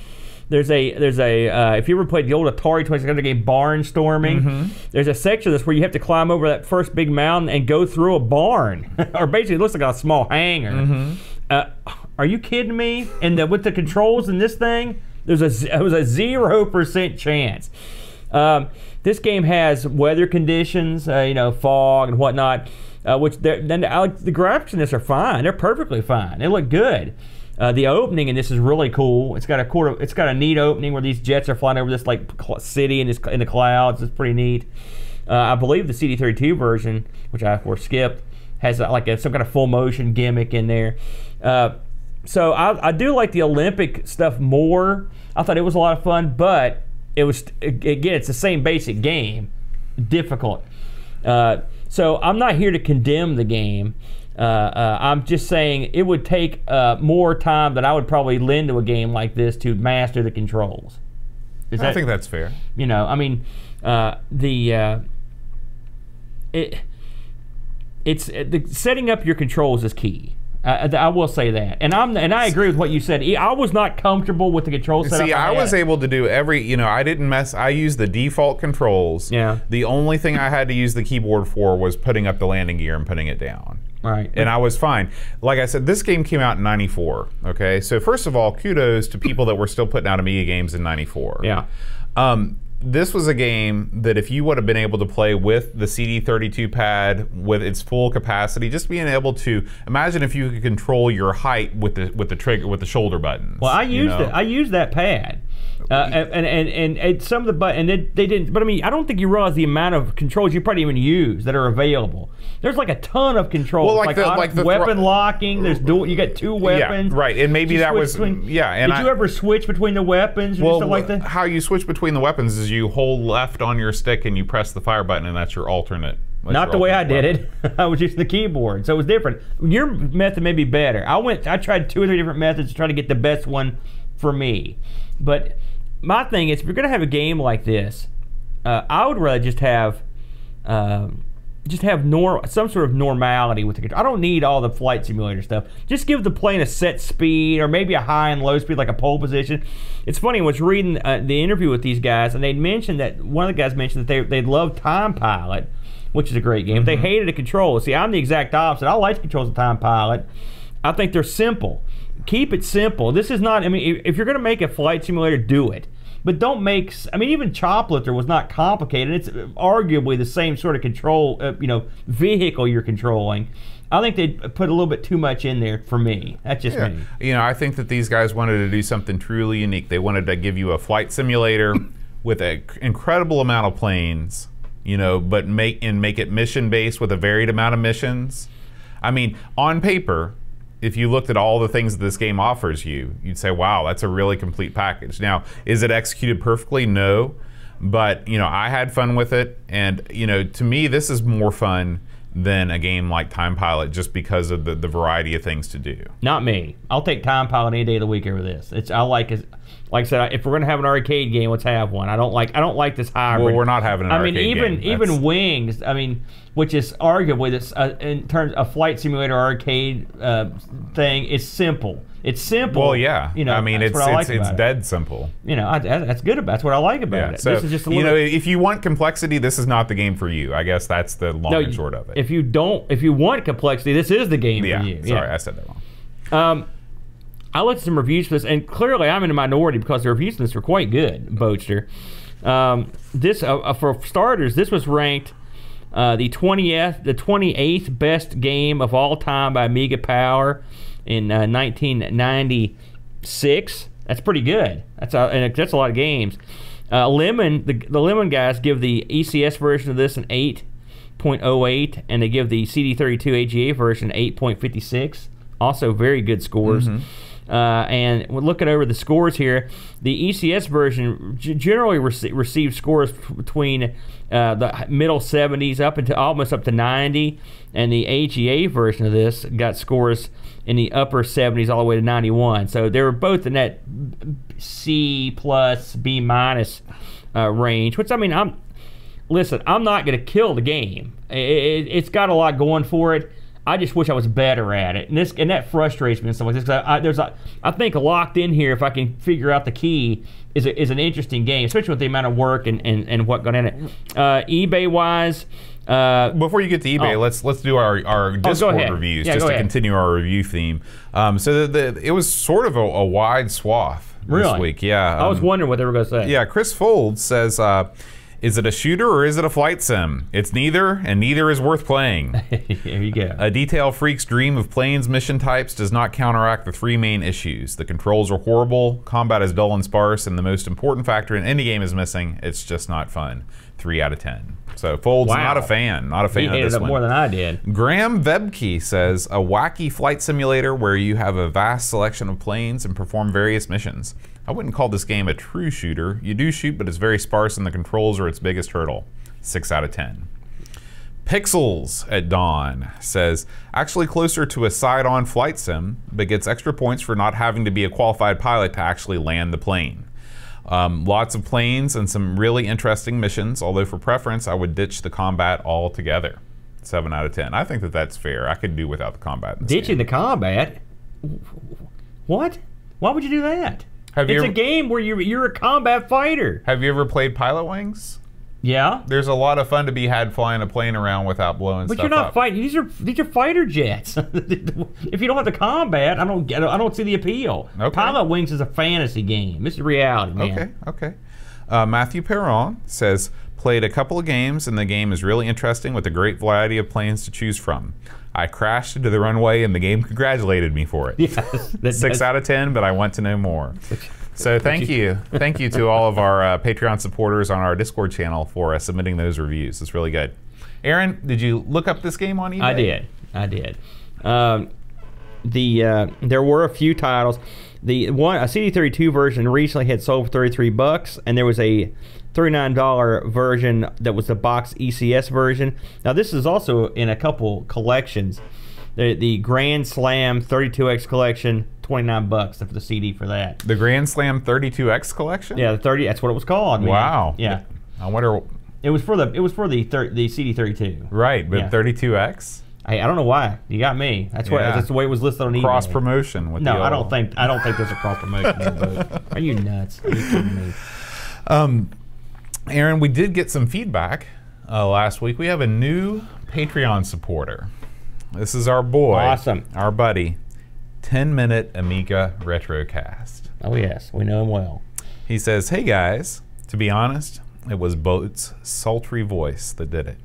There's a there's a uh, if you ever played the old Atari twenty-six hundred game Barnstorming, mm-hmm. there's a section of this where you have to climb over that first big mountain and go through a barn, or basically it looks like a small hangar. Mm-hmm. Uh, are you kidding me? And the, with the controls in this thing, there's a it was a zero percent chance. Um, This game has weather conditions, uh, you know, fog and whatnot, uh, which then uh, the graphics in this are fine. They're perfectly fine. They look good. Uh, the opening in this is really cool. It's got a quarter, it's got a neat opening where these jets are flying over this like city in, this, in the clouds. It's pretty neat. Uh, I believe the C D thirty-two version, which I of course skipped, has uh, like a, some kind of full motion gimmick in there. Uh, so I, I do like the Olympic stuff more. I thought it was a lot of fun, but it was again, it's the same basic game, difficult. Uh, so I'm not here to condemn the game. Uh, uh, I'm just saying it would take uh, more time than I would probably lend to a game like this to master the controls. Is that, I think that's fair. You know, I mean, uh, the uh, it it's uh, the setting up your controls is key. I, I will say that, and I'm and I agree with what you said. I was not comfortable with the control setup. See, I, I was able to do every, you know, I didn't mess. I used the default controls. Yeah. The only thing I had to use the keyboard for was putting up the landing gear and putting it down. Right. And I was fine. Like I said, this game came out in ninety-four. Okay, so first of all, kudos to people that were still putting out Amiga games in ninety-four. Yeah. Um, this was a game that if you would have been able to play with the C D thirty-two pad with its full capacity, just being able to imagine if you could control your height with the with the trigger with the shoulder buttons. Well, I used you know? it. I used that pad, uh, and, and and and some of the but and they, they didn't. But I mean, I don't think you realize the amount of controls you probably even use that are available. There's like a ton of controls, well, like, like, the, like the weapon locking. There's dual. You got two weapons, yeah, right? And maybe that was between, yeah. And did I, you ever switch between the weapons? Or well, stuff like that? How you switch between the weapons is you hold left on your stick and you press the fire button, and that's your alternate. That's Not your the alternate way I did weapon. it. I was using the keyboard, so it was different. Your method may be better. I went, I tried two or three different methods to try to get the best one for me. But my thing is, if you're going to have a game like this, uh, I would rather just have, uh, just have norm, some sort of normality with the control. I don't need all the flight simulator stuff. Just give the plane a set speed, or maybe a high and low speed, like a pole position. It's funny, I was reading uh, the interview with these guys, and they mentioned that one of the guys mentioned that they they love Time Pilot, which is a great game. Mm-hmm. They hated the controls. See, I'm the exact opposite. I like the controls of Time Pilot. I think they're simple. Keep it simple. This is not. I mean, if you're going to make a flight simulator, do it. But don't make, I mean, even Choplifter was not complicated. It's arguably the same sort of control, uh, you know, vehicle you're controlling. I think they put a little bit too much in there for me. That's just yeah. me. You know, I think that these guys wanted to do something truly unique. They wanted to give you a flight simulator with an incredible amount of planes, you know, but make and make it mission-based with a varied amount of missions. I mean, on paper, if you looked at all the things that this game offers you, you'd say, wow, that's a really complete package. Now, is it executed perfectly? No, but you know, I had fun with it. And you know, to me, this is more fun than a game like Time Pilot just because of the, the variety of things to do. Not me. I'll take Time Pilot any day of the week over this. It's I like it. Like I said, if we're gonna have an arcade game, let's have one. I don't like I don't like this hybrid. Well, we're not having an I arcade mean, even, game. I mean, even even Wings. I mean, which is arguably this uh, in terms of flight simulator arcade uh, thing is simple. It's simple. Well, yeah. You know, I mean, that's it's what I like it's, it's dead it. simple. You know, I, that's good. About, that's what I like about yeah, it. So, this is just a little. You know, if you want complexity, this is not the game for you. I guess that's the long no, and short of it. If you don't, if you want complexity, this is the game yeah, for you. Sorry, yeah. I said that wrong. Um, I looked at some reviews for this, and clearly I'm in a minority because the reviews for this were quite good, Boaster. Um, this, uh, for starters, this was ranked uh, the twentieth, the twenty-eighth best game of all time by Amiga Power in uh, nineteen ninety-six. That's pretty good. That's a, and that's a lot of games. Uh, Lemon, the, the Lemon guys give the E C S version of this an eight point oh eight, and they give the C D thirty-two A G A version eight point five six. Also, very good scores. Mm-hmm. Uh, and we're looking over the scores here. The E C S version generally rec received scores between uh, the middle seventies up into almost up to ninety, and the A G A version of this got scores in the upper seventies all the way to ninety-one. So they were both in that C plus B minus uh, range. Which I mean, I'm listen, I'm not going to kill the game. It, it, it's got a lot going for it. I just wish I was better at it, and this and that frustrates me and stuff like this. Cause I, I, there's a, I think locked in here, if I can figure out the key, is a, is an interesting game, especially with the amount of work and and, and what got in it. Uh, eBay wise, uh, before you get to eBay, oh, let's let's do our our Discord oh, reviews yeah, just to ahead. continue our review theme. Um, so the, the, it was sort of a, a wide swath this really? week. Yeah, um, I was wondering what they were going to say. Yeah, Chris Foles says. Uh, Is it a shooter or is it a flight sim? It's neither, and neither is worth playing. Here you go. A detail freak's dream of planes mission types does not counteract the three main issues. The controls are horrible, combat is dull and sparse, and the most important factor in any game is missing. It's just not fun. Three out of ten. So Fold's wow. not a fan, not a fan he of this up one. More than I did. Graham Webke says, a wacky flight simulator where you have a vast selection of planes and perform various missions. I wouldn't call this game a true shooter. You do shoot, but it's very sparse and the controls are its biggest hurdle. Six out of ten. Pixels at Dawn says, actually closer to a side-on flight sim, but gets extra points for not having to be a qualified pilot to actually land the plane. Um, lots of planes and some really interesting missions, although for preference, I would ditch the combat altogether. Seven out of ten. I think that that's fair. I could do without the combat. Ditching game. the combat? What? Why would you do that? Have it's ever, a game where you're, you're a combat fighter. Have you ever played Pilot Wings? Yeah. There's a lot of fun to be had flying a plane around without blowing but stuff up. But you're not up. fighting. These are these are fighter jets. If you don't have the combat, I don't get. I don't see the appeal. Okay. Pilot Wings is a fantasy game. It's reality, man. Okay. Okay. Uh, Matthew Perron says, played a couple of games and the game is really interesting with a great variety of planes to choose from. I crashed into the runway and the game congratulated me for it. Yes, Six does. out of ten, but I want to know more. So thank you. Thank you to all of our uh, Patreon supporters on our Discord channel for uh, submitting those reviews. It's really good. Aaron, did you look up this game on eBay? I did. I did. Um, the uh, there were a few titles. The one a C D thirty-two version recently had sold for thirty-three bucks, and there was a thirty-nine dollar version that was the box E C S version. Now this is also in a couple collections. The, the Grand Slam thirty-two X collection, twenty-nine bucks for the C D for that. The Grand Slam thirty-two X collection? Yeah, the thirty. That's what it was called. Man. Wow. Yeah. I wonder. It was for the it was for the the C D thirty-two. Right, but yeah. thirty-two X. Hey, I don't know why. You got me. That's what. Yeah. That's the way it was listed on eBay. Cross promotion with no, the old... I don't think. I don't think there's a cross promotion. There, are you nuts? Are you kidding me? Um, Aaron, we did get some feedback uh, last week. We have a new Patreon supporter. This is our boy. Awesome. Our buddy. ten minute Amiga Retrocast. Oh yes, we know him well. He says, hey guys, to be honest, it was Boat's sultry voice that did it.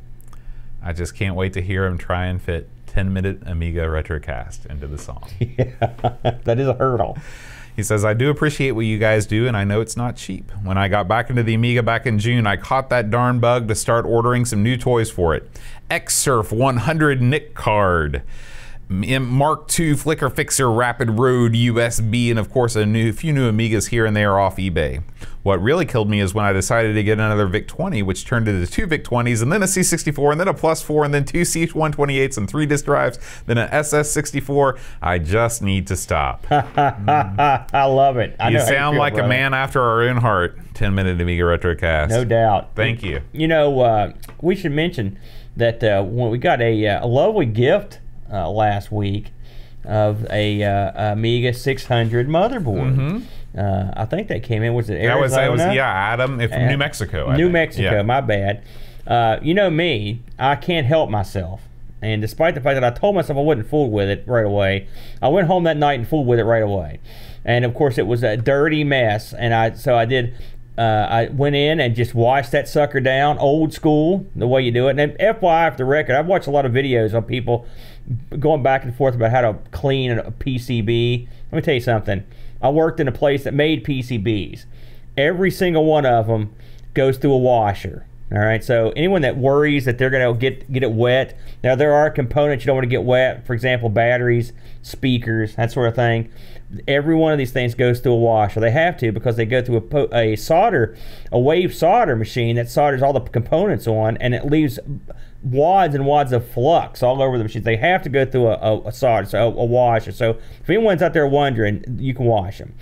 I just can't wait to hear him try and fit ten minute Amiga Retrocast into the song. Yeah, that is a hurdle. He says, I do appreciate what you guys do, and I know it's not cheap. When I got back into the Amiga back in June, I caught that darn bug to start ordering some new toys for it. Xsurf one hundred N I C card, Mark two Flicker Fixer Rapid Road U S B, and of course a new few new Amigas here and there off eBay. What really killed me is when I decided to get another VIC twenty, which turned into two VIC twenties, and then a C sixty-four, and then a Plus four, and then two C one twenty-eights and three disk drives, then an S S sixty-four. I just need to stop. Mm. I love it. I you know sound you feel, like brother. a man after our own heart. ten minute Amiga Retrocast. No doubt. Thank you. You know, uh, we should mention that uh, when we got a, uh, a lovely gift Uh, last week of a uh, Amiga six hundred motherboard. Mm-hmm. uh, I think that came in. Was it Arizona? That was, that was, yeah, Adam, if, uh, New Mexico. I New think. Mexico, yeah. My bad. Uh, you know me, I can't help myself. And despite the fact that I told myself I wouldn't fool with it right away, I went home that night and fooled with it right away. And of course, it was a dirty mess. And I, so I did. Uh, I went in and just washed that sucker down, old school, the way you do it. And F Y I, for the record, I've watched a lot of videos on people going back and forth about how to clean a P C B. Let me tell you something. I worked in a place that made P C Bs. Every single one of them goes through a washer. All right, so anyone that worries that they're going to get get it wet. Now, there are components you don't want to get wet. For example, batteries, speakers, that sort of thing. Every one of these things goes through a washer. They have to because they go through a, a solder, a wave solder machine that solders all the components on, and it leaves wads and wads of flux all over the machine. They have to go through a, a, a solder, so a, a washer. So if anyone's out there wondering, you can wash them.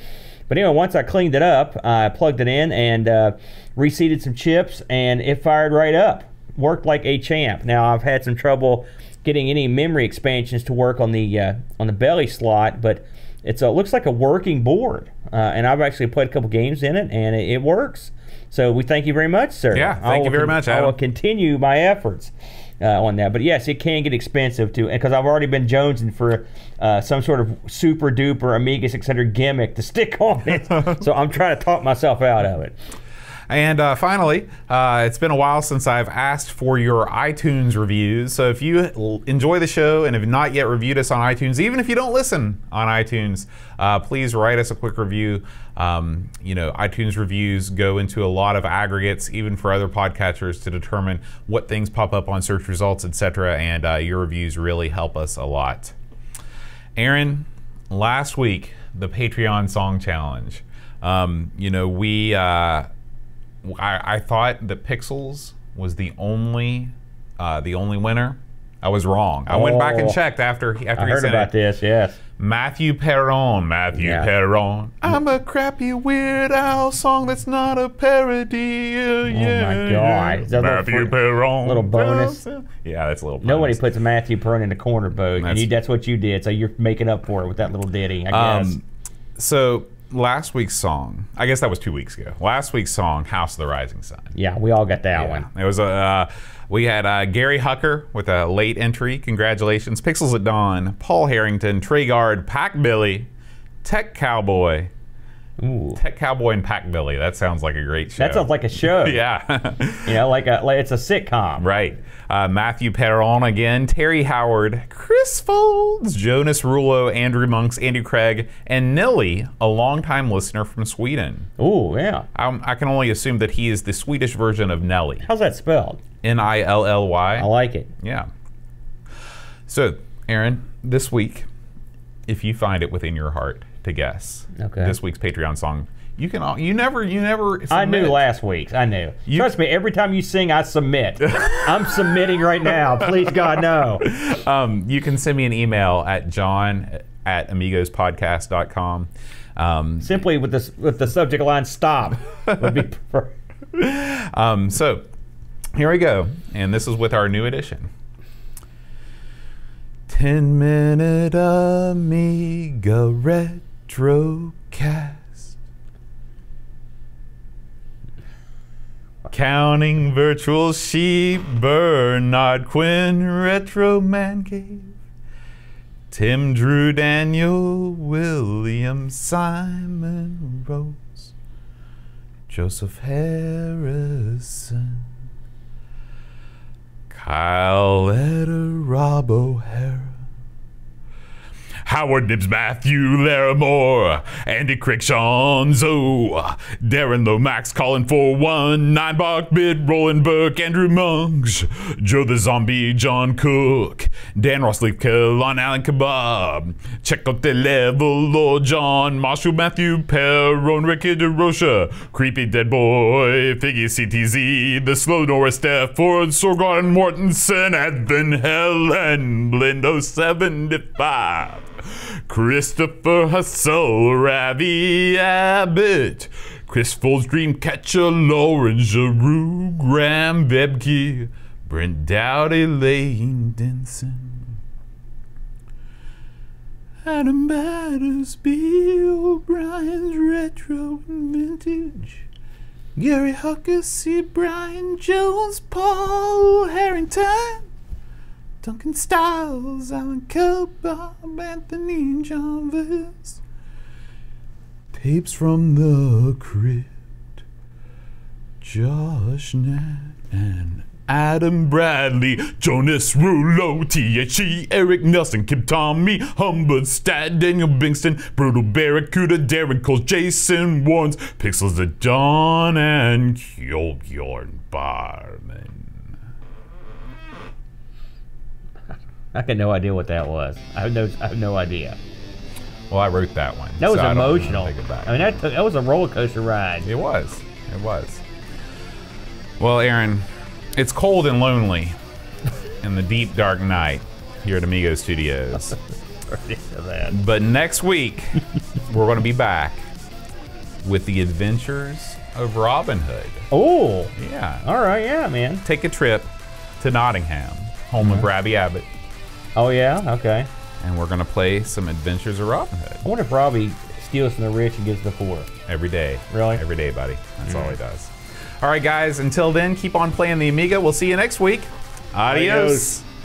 But anyway, once I cleaned it up, I uh, plugged it in and uh, reseated some chips, and it fired right up. Worked like a champ. Now, I've had some trouble getting any memory expansions to work on the uh, on the belly slot, but it's, uh, it looks like a working board. Uh, and I've actually played a couple games in it, and it, it works. So we thank you very much, sir. Yeah, thank you very much, Adam. I will continue my efforts Uh, on that, but yes, it can get expensive too, because I've already been jonesing for uh, some sort of super duper Amiga six hundred gimmick to stick on it. So I'm trying to talk myself out of it. And uh, finally, uh, it's been a while since I've asked for your iTunes reviews. So if you enjoy the show and have not yet reviewed us on iTunes, even if you don't listen on iTunes, uh, please write us a quick review. Um, you know, iTunes reviews go into a lot of aggregates, even for other podcatchers, to determine what things pop up on search results, et cetera. And uh, your reviews really help us a lot. Aaron, last week, the Patreon song challenge. Um, you know, we, uh, I, I thought that Pixels was the only, uh, the only winner. I was wrong. I oh, went back and checked after he, after I he heard said about it. This. Yes, Matthew Perron. Matthew yeah. Perron. I'm a crappy Weird Al song that's not a parody. Oh yeah, my God! Is that Matthew little, Perron. Little bonus. Yeah, that's a little. Bonus. Nobody puts Matthew Perron in the corner, Bo. That's, and you, that's what you did. So you're making up for it with that little ditty, I guess. Um, so last week's song, I guess that was two weeks ago. Last week's song, "House of the Rising Sun." Yeah, we all got that yeah. one. It was a. Uh, We had uh, Gary Hucker with a late entry. Congratulations. Pixels at Dawn, Paul Harrington, Trey Guard, Pac Billy, Tech Cowboy. Ooh. Tech Cowboy and Pac Billy. That sounds like a great show. That sounds like a show. Yeah. You know, like, a, like it's a sitcom. Right. Uh, Matthew Perron again, Terry Howard, Chris Foles, Jonas Rulo, Andrew Monks, Andy Craig, and Nilly, a longtime listener from Sweden. Ooh, yeah. I'm, I can only assume that he is the Swedish version of Nelly. How's that spelled? N I L L Y. I like it. Yeah. So, Aaron, this week, if you find it within your heart to guess okay. this week's Patreon song, you can all, you never, you never submit. I knew last week's, I knew. You, Trust me, every time you sing, I submit. I'm submitting right now, please God, no. Um, you can send me an email at john at amigos podcast dot com. Um, Simply with, this, with the subject line, stop, would be preferred. Um, so, here we go, and this is with our new edition. ten minute Amiga Retrocast. Counting virtual sheep, Bernard Quinn, Retro Man Cave. Tim, Drew, Daniel, William, Simon, Rose, Joseph Harrison. Kyle Eder, Rob O'Hara, Howard Nibbs, Matthew Larimore, Andy Crick, Sean Zoe, Darren Lomax, Colin four one nine, Bach Bid, Roland Burke, Andrew Monks, Joe the Zombie, John Cook, Dan Rossley, Kellan, Alan Kebab, Check Out The Level, Lord John, Marshall, Matthew Perron, Ricky DeRocha, Creepy Dead Boy, Figgy C T Z, The Slow Norris, Steph Ford, Sorgon Mortensen, Advin Helen, Blindo seventy-five. Christopher Hustle, Ravi Abbott, Chris Foles, Dream Catcher, Lauren Giroux, Graham Webke, Brent Dowdy, Lane Denson, Adam Battersby, O'Brien's Retro and Vintage, Gary Hucker, C. Brian Jones, Paul Harrington, Duncan Styles, Alan Cobb, Bob Anthony, and John Viz. Tapes from the Crypt, Josh Nat, and Adam Bradley, Jonas Rulo, T H E, Eric Nelson, Kim Tommy, Humbert Stat, Daniel Bingston, Brutal Barracuda, Darren Cole, Jason Warnes, Pixels at Dawn, and Kjolbjorn Barman. I had no idea what that was. I have no, I have no idea. Well, I wrote that one. That was so emotional. I, I mean, that, that was a roller coaster ride. It was. It was. Well, Aaron, it's cold and lonely in the deep, dark night here at Amigo Studios. But next week, we're going to be back with the adventures of Robin Hood. Oh. Yeah. All right. Yeah, man. Take a trip to Nottingham, home mm-hmm. of Robbie Abbott. Oh yeah, okay. And we're gonna play some Adventures of Robin Hood. I wonder if Robbie steals from the rich and gives the poor. Every day. Really? Every day, buddy. That's all, right. all he does. All right, guys. Until then, keep on playing the Amiga. We'll see you next week. Adios. Adios.